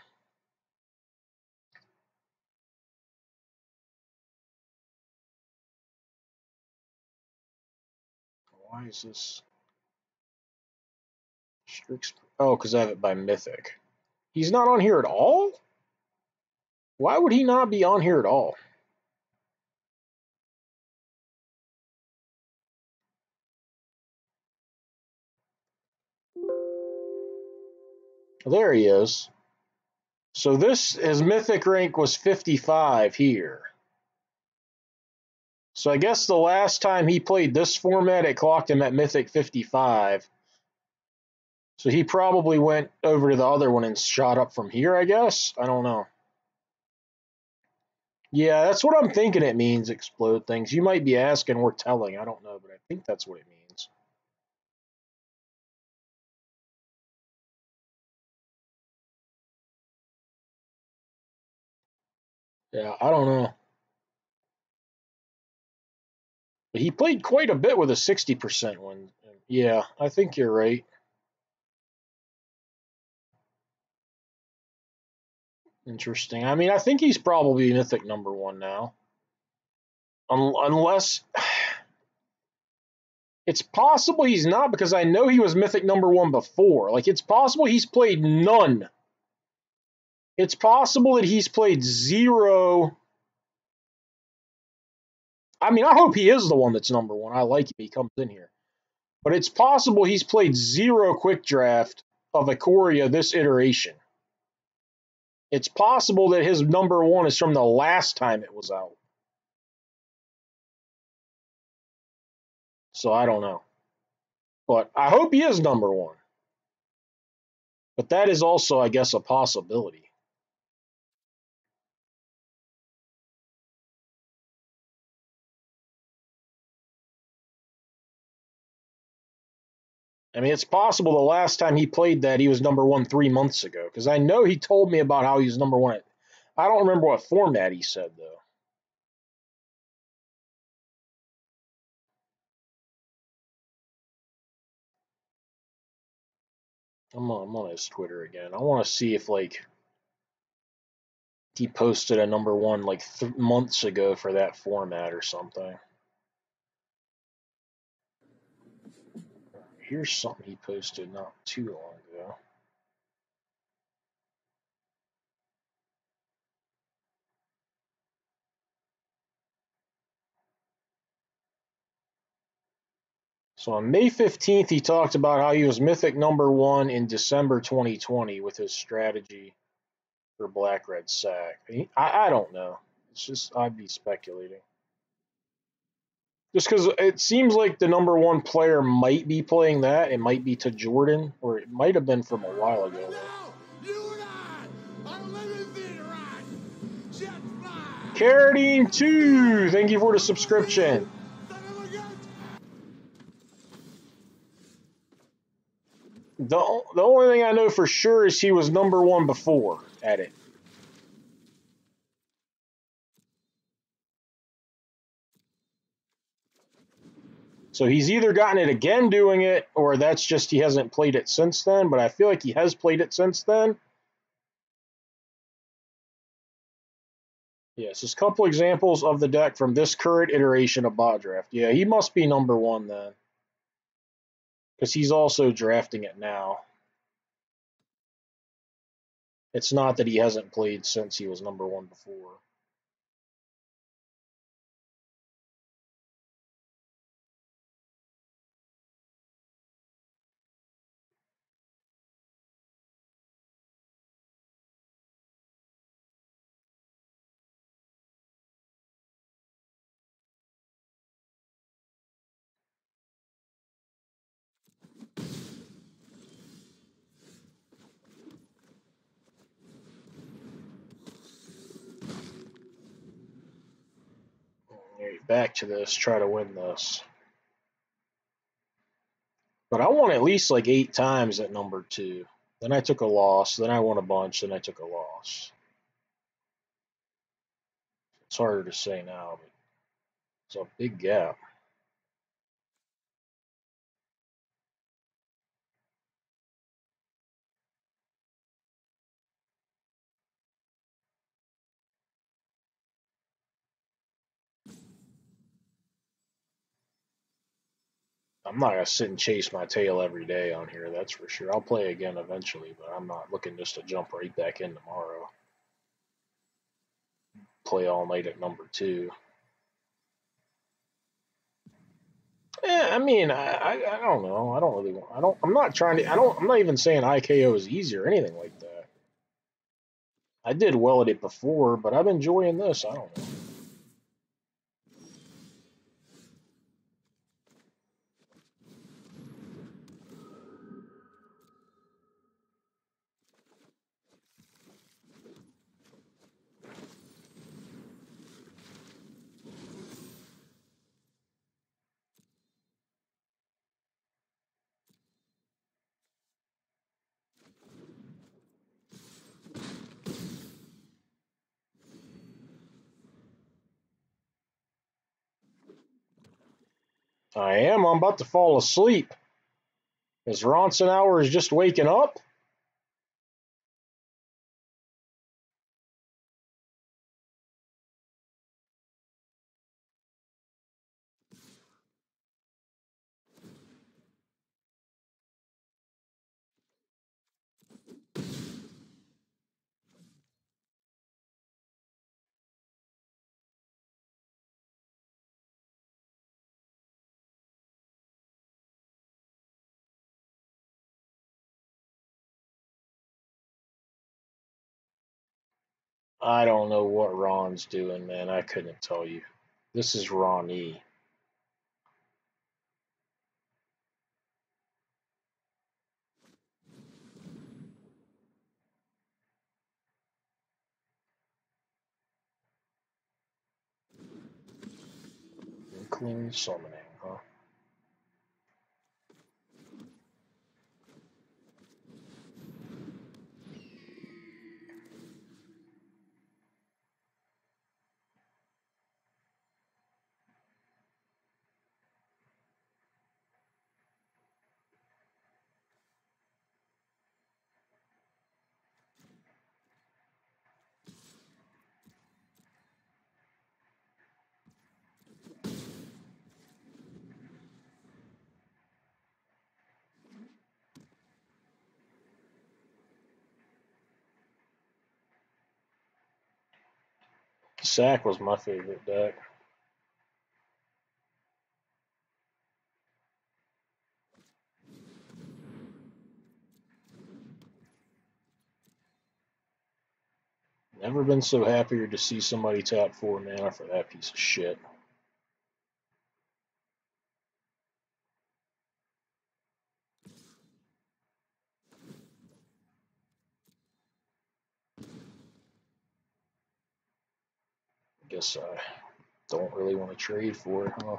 Why is this Strix? Oh, because I have it by Mythic. He's not on here at all? Why would he not be on here at all? There he is. So his Mythic rank was 55 here. So I guess the last time he played this format, it clocked him at Mythic 55. So he probably went over to the other one and shot up from here, I guess? I don't know. Yeah, that's what I'm thinking it means, explode things. You might be asking or telling. I don't know, but I think that's what it means. Yeah, I don't know. But he played quite a bit with a 60% one. Yeah, I think you're right. Interesting. I mean, I think he's probably Mythic #1 now. Unless... It's possible he's not, because I know he was Mythic #1 before. Like, it's possible he's played none. It's possible that he's played 0. I mean, I hope he is the one that's #1. I like him. He comes in here. But it's possible he's played 0 quick draft of Ikoria this iteration. It's possible that his #1 is from the last time it was out. So I don't know. But I hope he is #1. But that is also, I guess, a possibility. I mean, it's possible the last time he played that, he was #1 3 months ago, because I know he told me about how he was #1. I don't remember what format he said, though. I'm on his Twitter again. I want to see if, like, he posted a #1, like, 3 months ago for that format or something. Here's something he posted not too long ago. So on May 15th, he talked about how he was Mythic #1 in December 2020 with his strategy for Black Red Sack. I don't know. It's just, I'd be speculating. Just because it seems like the number one player might be playing that. It might be to Jordan, or it might have been from a while ago. Carradine2, thank you for the subscription. The only thing I know for sure is he was number one before at it. So he's either gotten it again doing it, or that's just he hasn't played it since then, but I feel like he has played it since then. Yes, there's a couple examples of the deck from this current iteration of Bot Draft. Yeah, he must be number one then, because he's also drafting it now. It's not that he hasn't played since he was number one before. Back to this, try to win this. But I won at least like 8 times at number 2. Then I took a loss, then I won a bunch, then I took a loss. It's harder to say now, but it's a big gap. I'm not going to sit and chase my tail every day on here, that's for sure. I'll play again eventually, but I'm not looking just to jump right back in tomorrow. Play all night at number 2. Yeah, I mean, I don't know. I don't really want, I'm not trying to, I'm not even saying IKO is easy or anything like that. I did well at it before, but I'm enjoying this. I don't know. I am. I'm about to fall asleep. Is Ronsenauer just waking up? I don't know what Ron's doing, man. I couldn't tell you. This is Ronnie. Inkling summoning, huh? Sack was my favorite deck. Never been so happier to see somebody tap 4 mana for that piece of shit. guess I don't really want to trade for it, huh?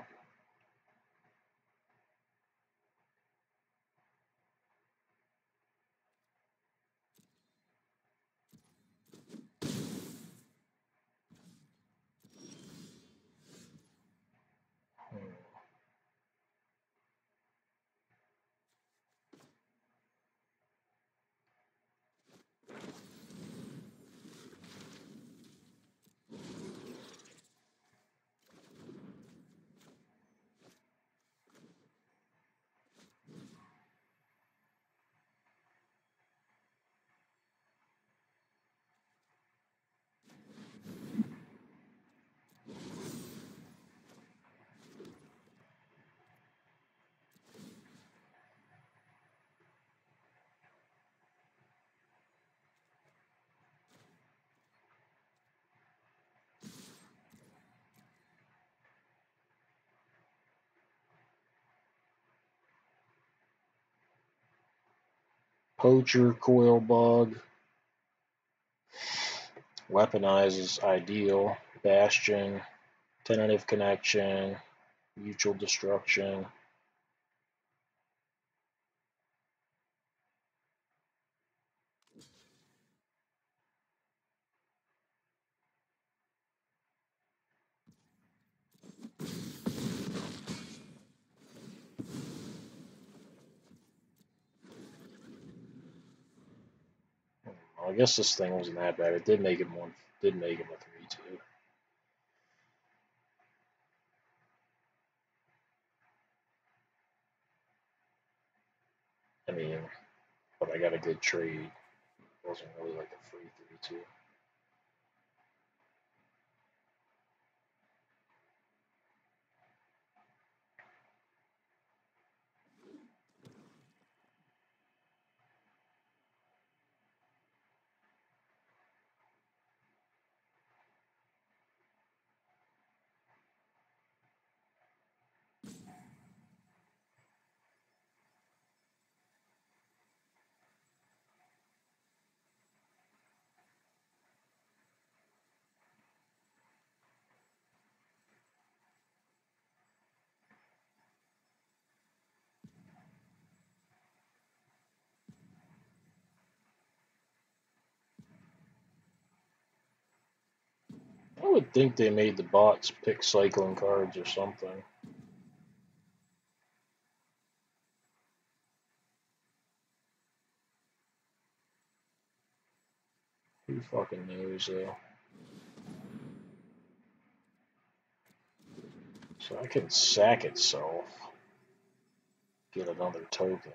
Poacher, Coil Bog, Weaponize is ideal, Bastion, Tentative Connection, Mutual Destruction. I guess this thing wasn't that bad. It did make him one. Did make him a 3/2. I mean, but I got a good trade. It wasn't really like a free 3/2. I would think they made the bots pick cycling cards or something. Who fucking knows, though? So I can sack itself, get another token.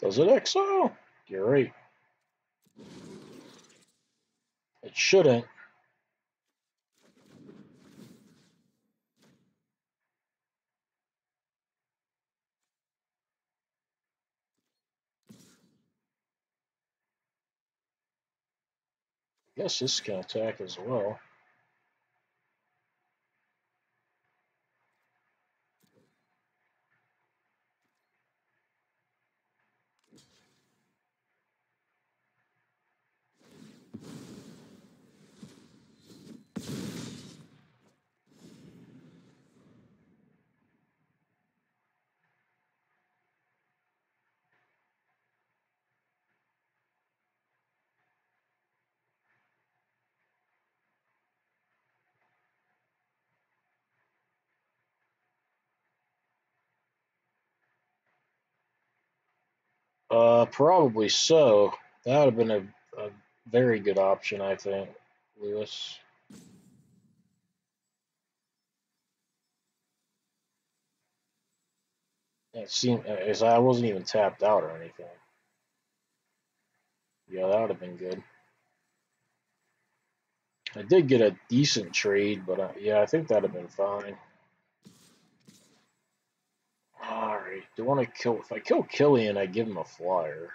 Does it exile? You're right. It shouldn't. I guess this can attack as well. Probably so. That would have been a very good option, I think, Lewis. It seemed as I wasn't even tapped out or anything. Yeah, that would have been good. I did get a decent trade, but yeah, I think that would have been fine. Alright, do I want to kill? If I kill Killian, I give him a flyer.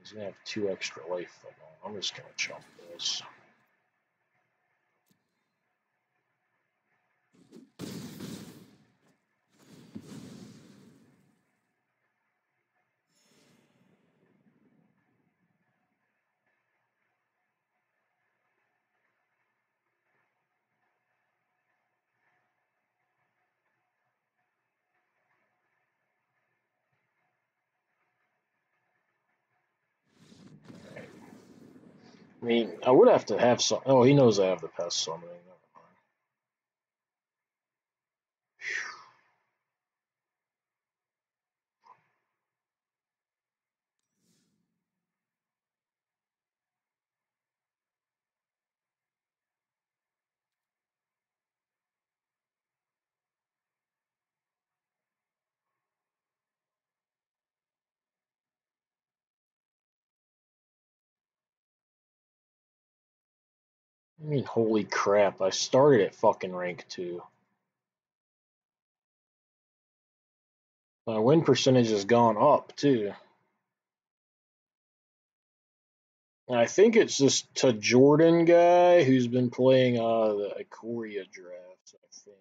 He's going to have 2 extra life. I'm just going to chump this. I mean, I would have to have some. Oh, he knows I have the pest summoning. Never mind. I mean, holy crap, I started at fucking rank 2. My win percentage has gone up, too. And I think it's this Todd Jordan guy who's been playing the Ikoria drafts, I think.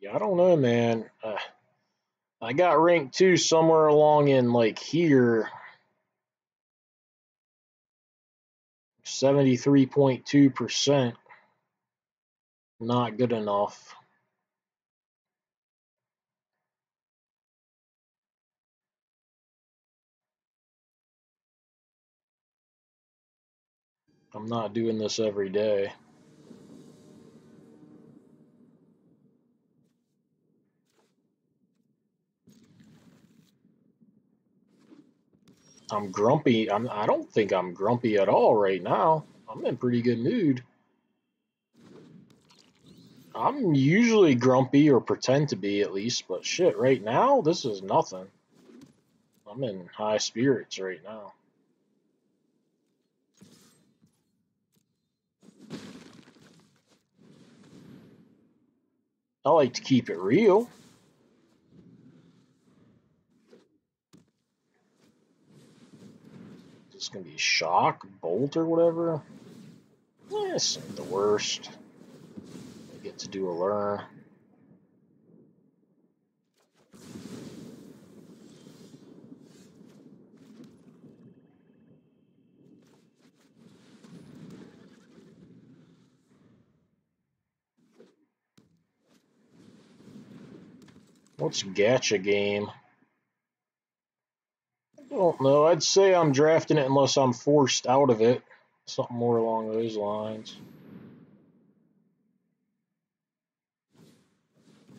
Yeah, I don't know, man. I got ranked 2 somewhere along in, like, here. 73.2%. Not good enough. I'm not doing this every day. I'm grumpy. I don't think I'm grumpy at all right now. I'm in pretty good mood. I'm usually grumpy or pretend to be at least, but shit, right now, this is nothing. I'm in high spirits right now. I like to keep it real. It's gonna be shock, bolt, or whatever. Eh, this ain't the worst. I get to do a learn. What's gacha game? I don't know. I'd say I'm drafting it unless I'm forced out of it. Something more along those lines.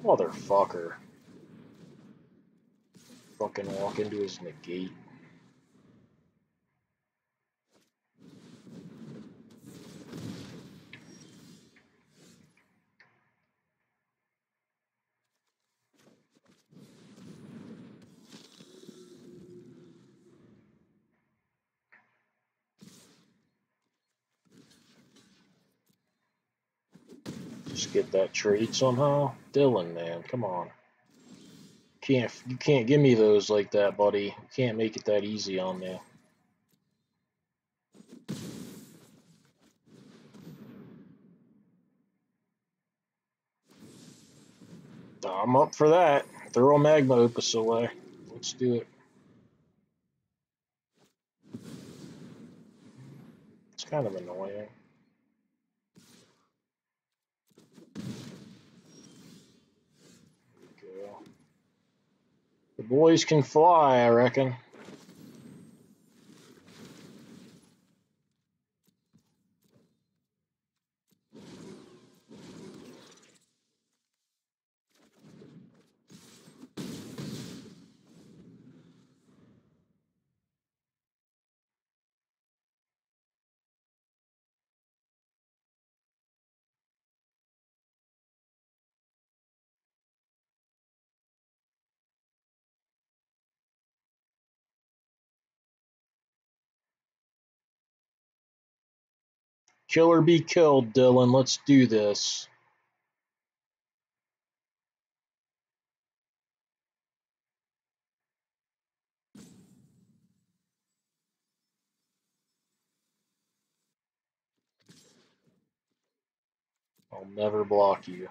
Motherfucker. Fucking walk into his negate. Get that trade somehow. Dylan, man, come on. You can't give me those like that, buddy. You can't make it that easy on me. I'm up for that. Throw a magma opus away. Let's do it. It's kind of annoying. The boys can fly, I reckon. Kill or be killed, Dylan. Let's do this. I'll never block you.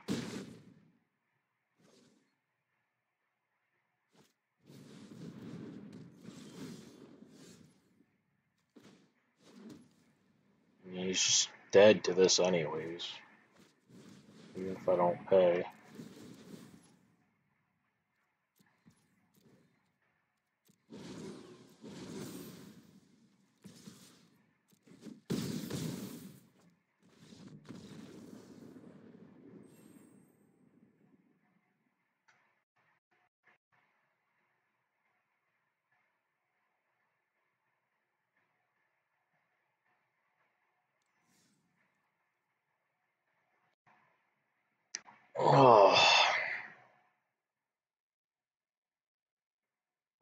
He's just dead to this anyways, even if I don't pay.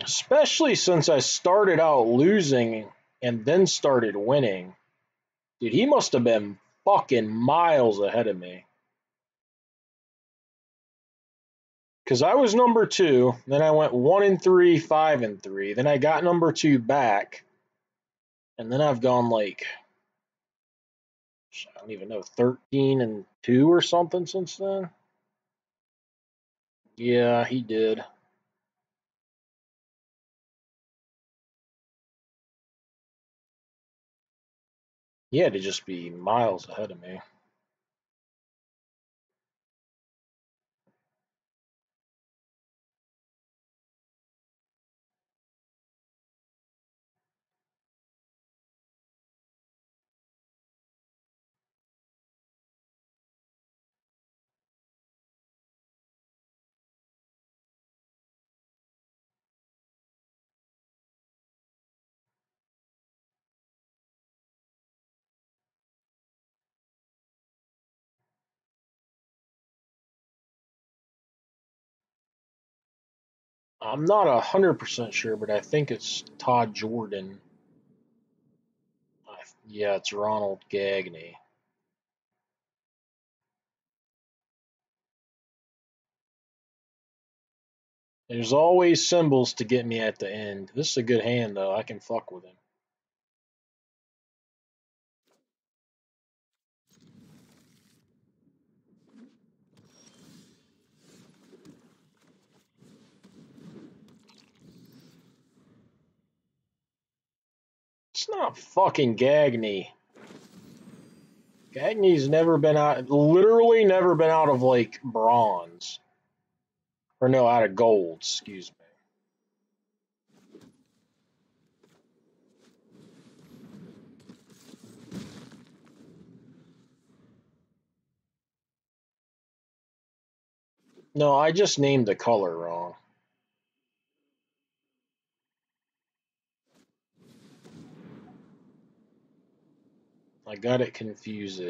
Especially since I started out losing and then started winning. Dude, he must have been fucking miles ahead of me. Because I was number 2, then I went 1-3, 5-3, then I got number 2 back, and then I've gone like, I don't even know, 13-2 or something since then. Yeah, he did. He had to just be miles ahead of me. I'm not 100% sure, but I think it's Todd Jordan. Yeah, it's Ronald Gagne. There's always Symbols to get me at the end. This is a good hand, though. I can fuck with him. It's not fucking Gagne. Gagne's never been out, literally never been out of like bronze. Or no, out of gold, excuse me. No, I just named the color wrong. I got it confused.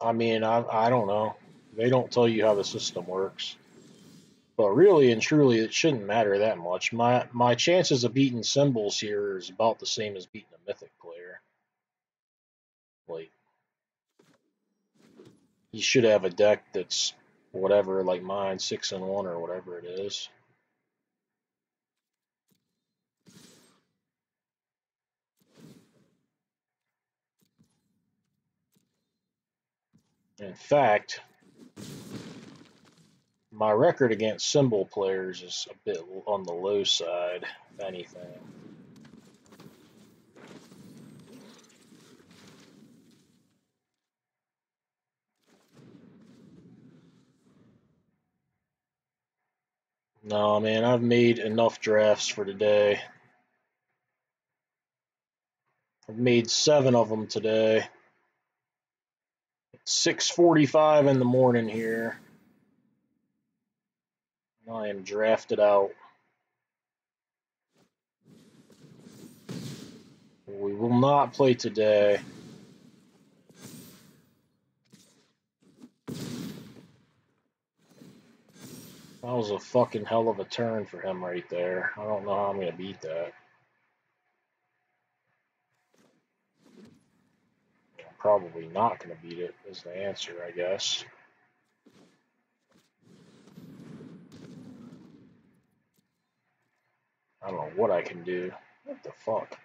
I mean, I don't know. They don't tell you how the system works. But really and truly, it shouldn't matter that much. My chances of beating Symbols here is about the same as beating a Mythic player. Like, you should have a deck that's whatever, like mine, 6-1 or whatever it is. In fact, my record against Symbol players is a bit on the low side, if anything. No, man, I've made enough drafts for today. I've made 7 of them today. It's 6:45 in the morning here. I am drafted out. We will not play today. That was a fucking hell of a turn for him right there. I don't know how I'm going to beat that. I'm probably not going to beat it is the answer, I guess. I don't know what I can do. What the fuck?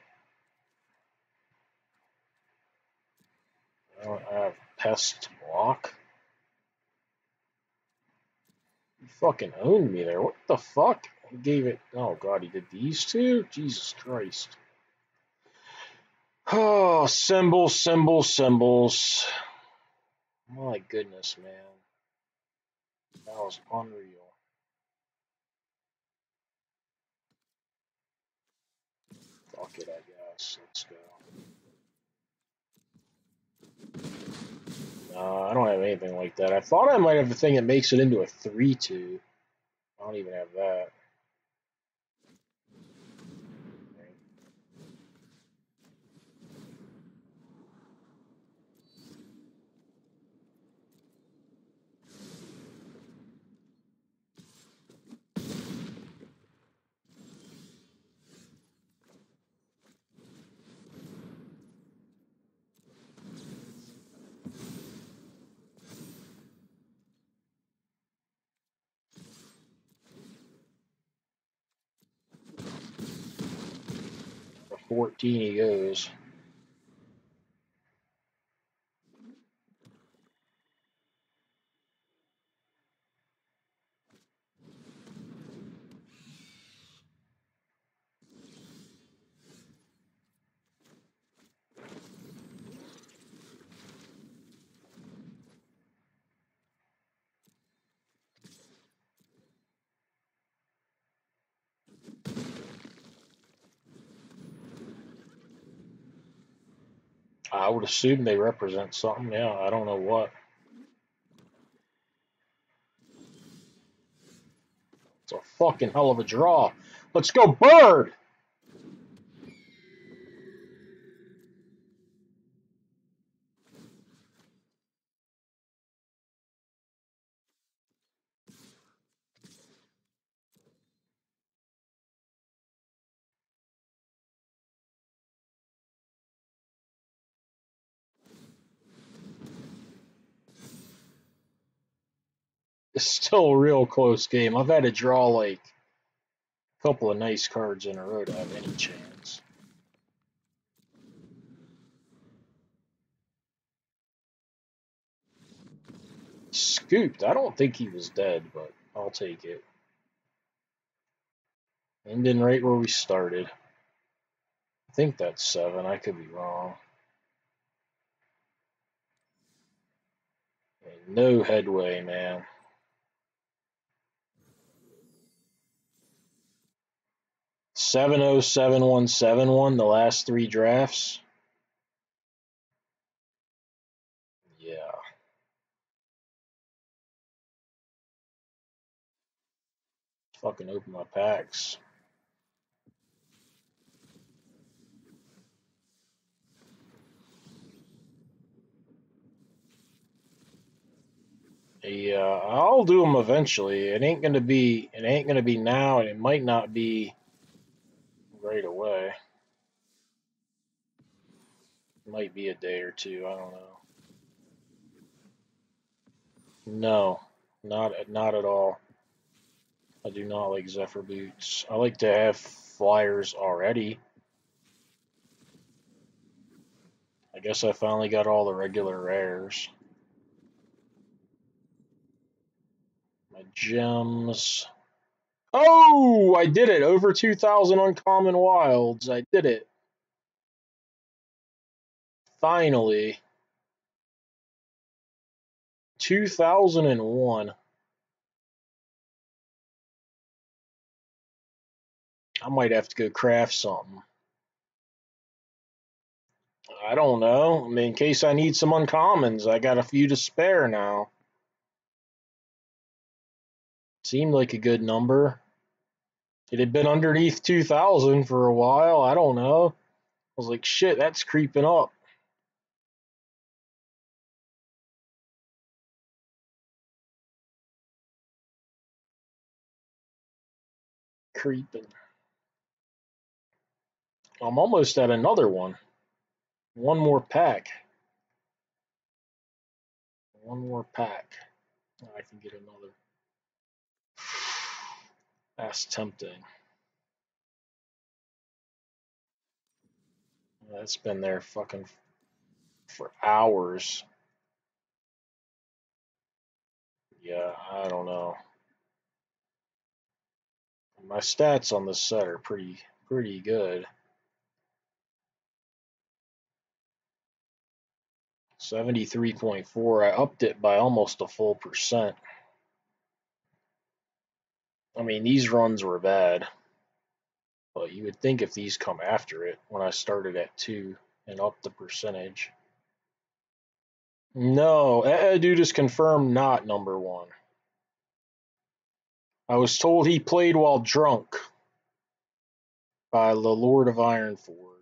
I don't have pest to block. He fucking owned me there. What the fuck? He gave it. Oh god, he did these two? Jesus Christ. Oh, symbols, symbols, symbols. My goodness, man. That was unreal. Fuck it, I guess. Let's go. I don't have anything like that. I thought I might have a thing that makes it into a 3-2. I don't even have that. For 14 he goes. I would assume they represent something. Yeah, I don't know what. It's a fucking hell of a draw. Let's go, bird! It's still a real close game. I've had to draw, like, a couple of nice cards in a row to have any chance. Scooped. I don't think he was dead, but I'll take it. Ending right where we started. I think that's 7. I could be wrong. And no headway, man. $7-0, $7-1, $7-1. The last 3 drafts. Yeah. Fucking open my packs. Yeah, I'll do them eventually. It ain't gonna be now, and it might not be right away. Might be a day or two, I don't know. No, not at all. I do not like Zephyr Boots. I like to have flyers already. I guess I finally got all the regular rares. My gems. Oh, I did it. Over 2,000 uncommon wilds. I did it. Finally. 2001. I might have to go craft something. I don't know. I mean, in case I need some uncommons, I got a few to spare now. Seemed like a good number. It had been underneath 2,000 for a while. I don't know. was like, shit, that's creeping up. Creeping. I'm almost at another one. One more pack. One more pack. I can get another. That's tempting. That's been there fucking for hours. Yeah, I don't know. My stats on this set are pretty good. 73.4, I upped it by almost a full %. I mean, these runs were bad, but you would think if these come after it, when I started at 2 and up the percentage. No, dude is confirmed not number 1. I was told he played while drunk by the Lord of Ironforge.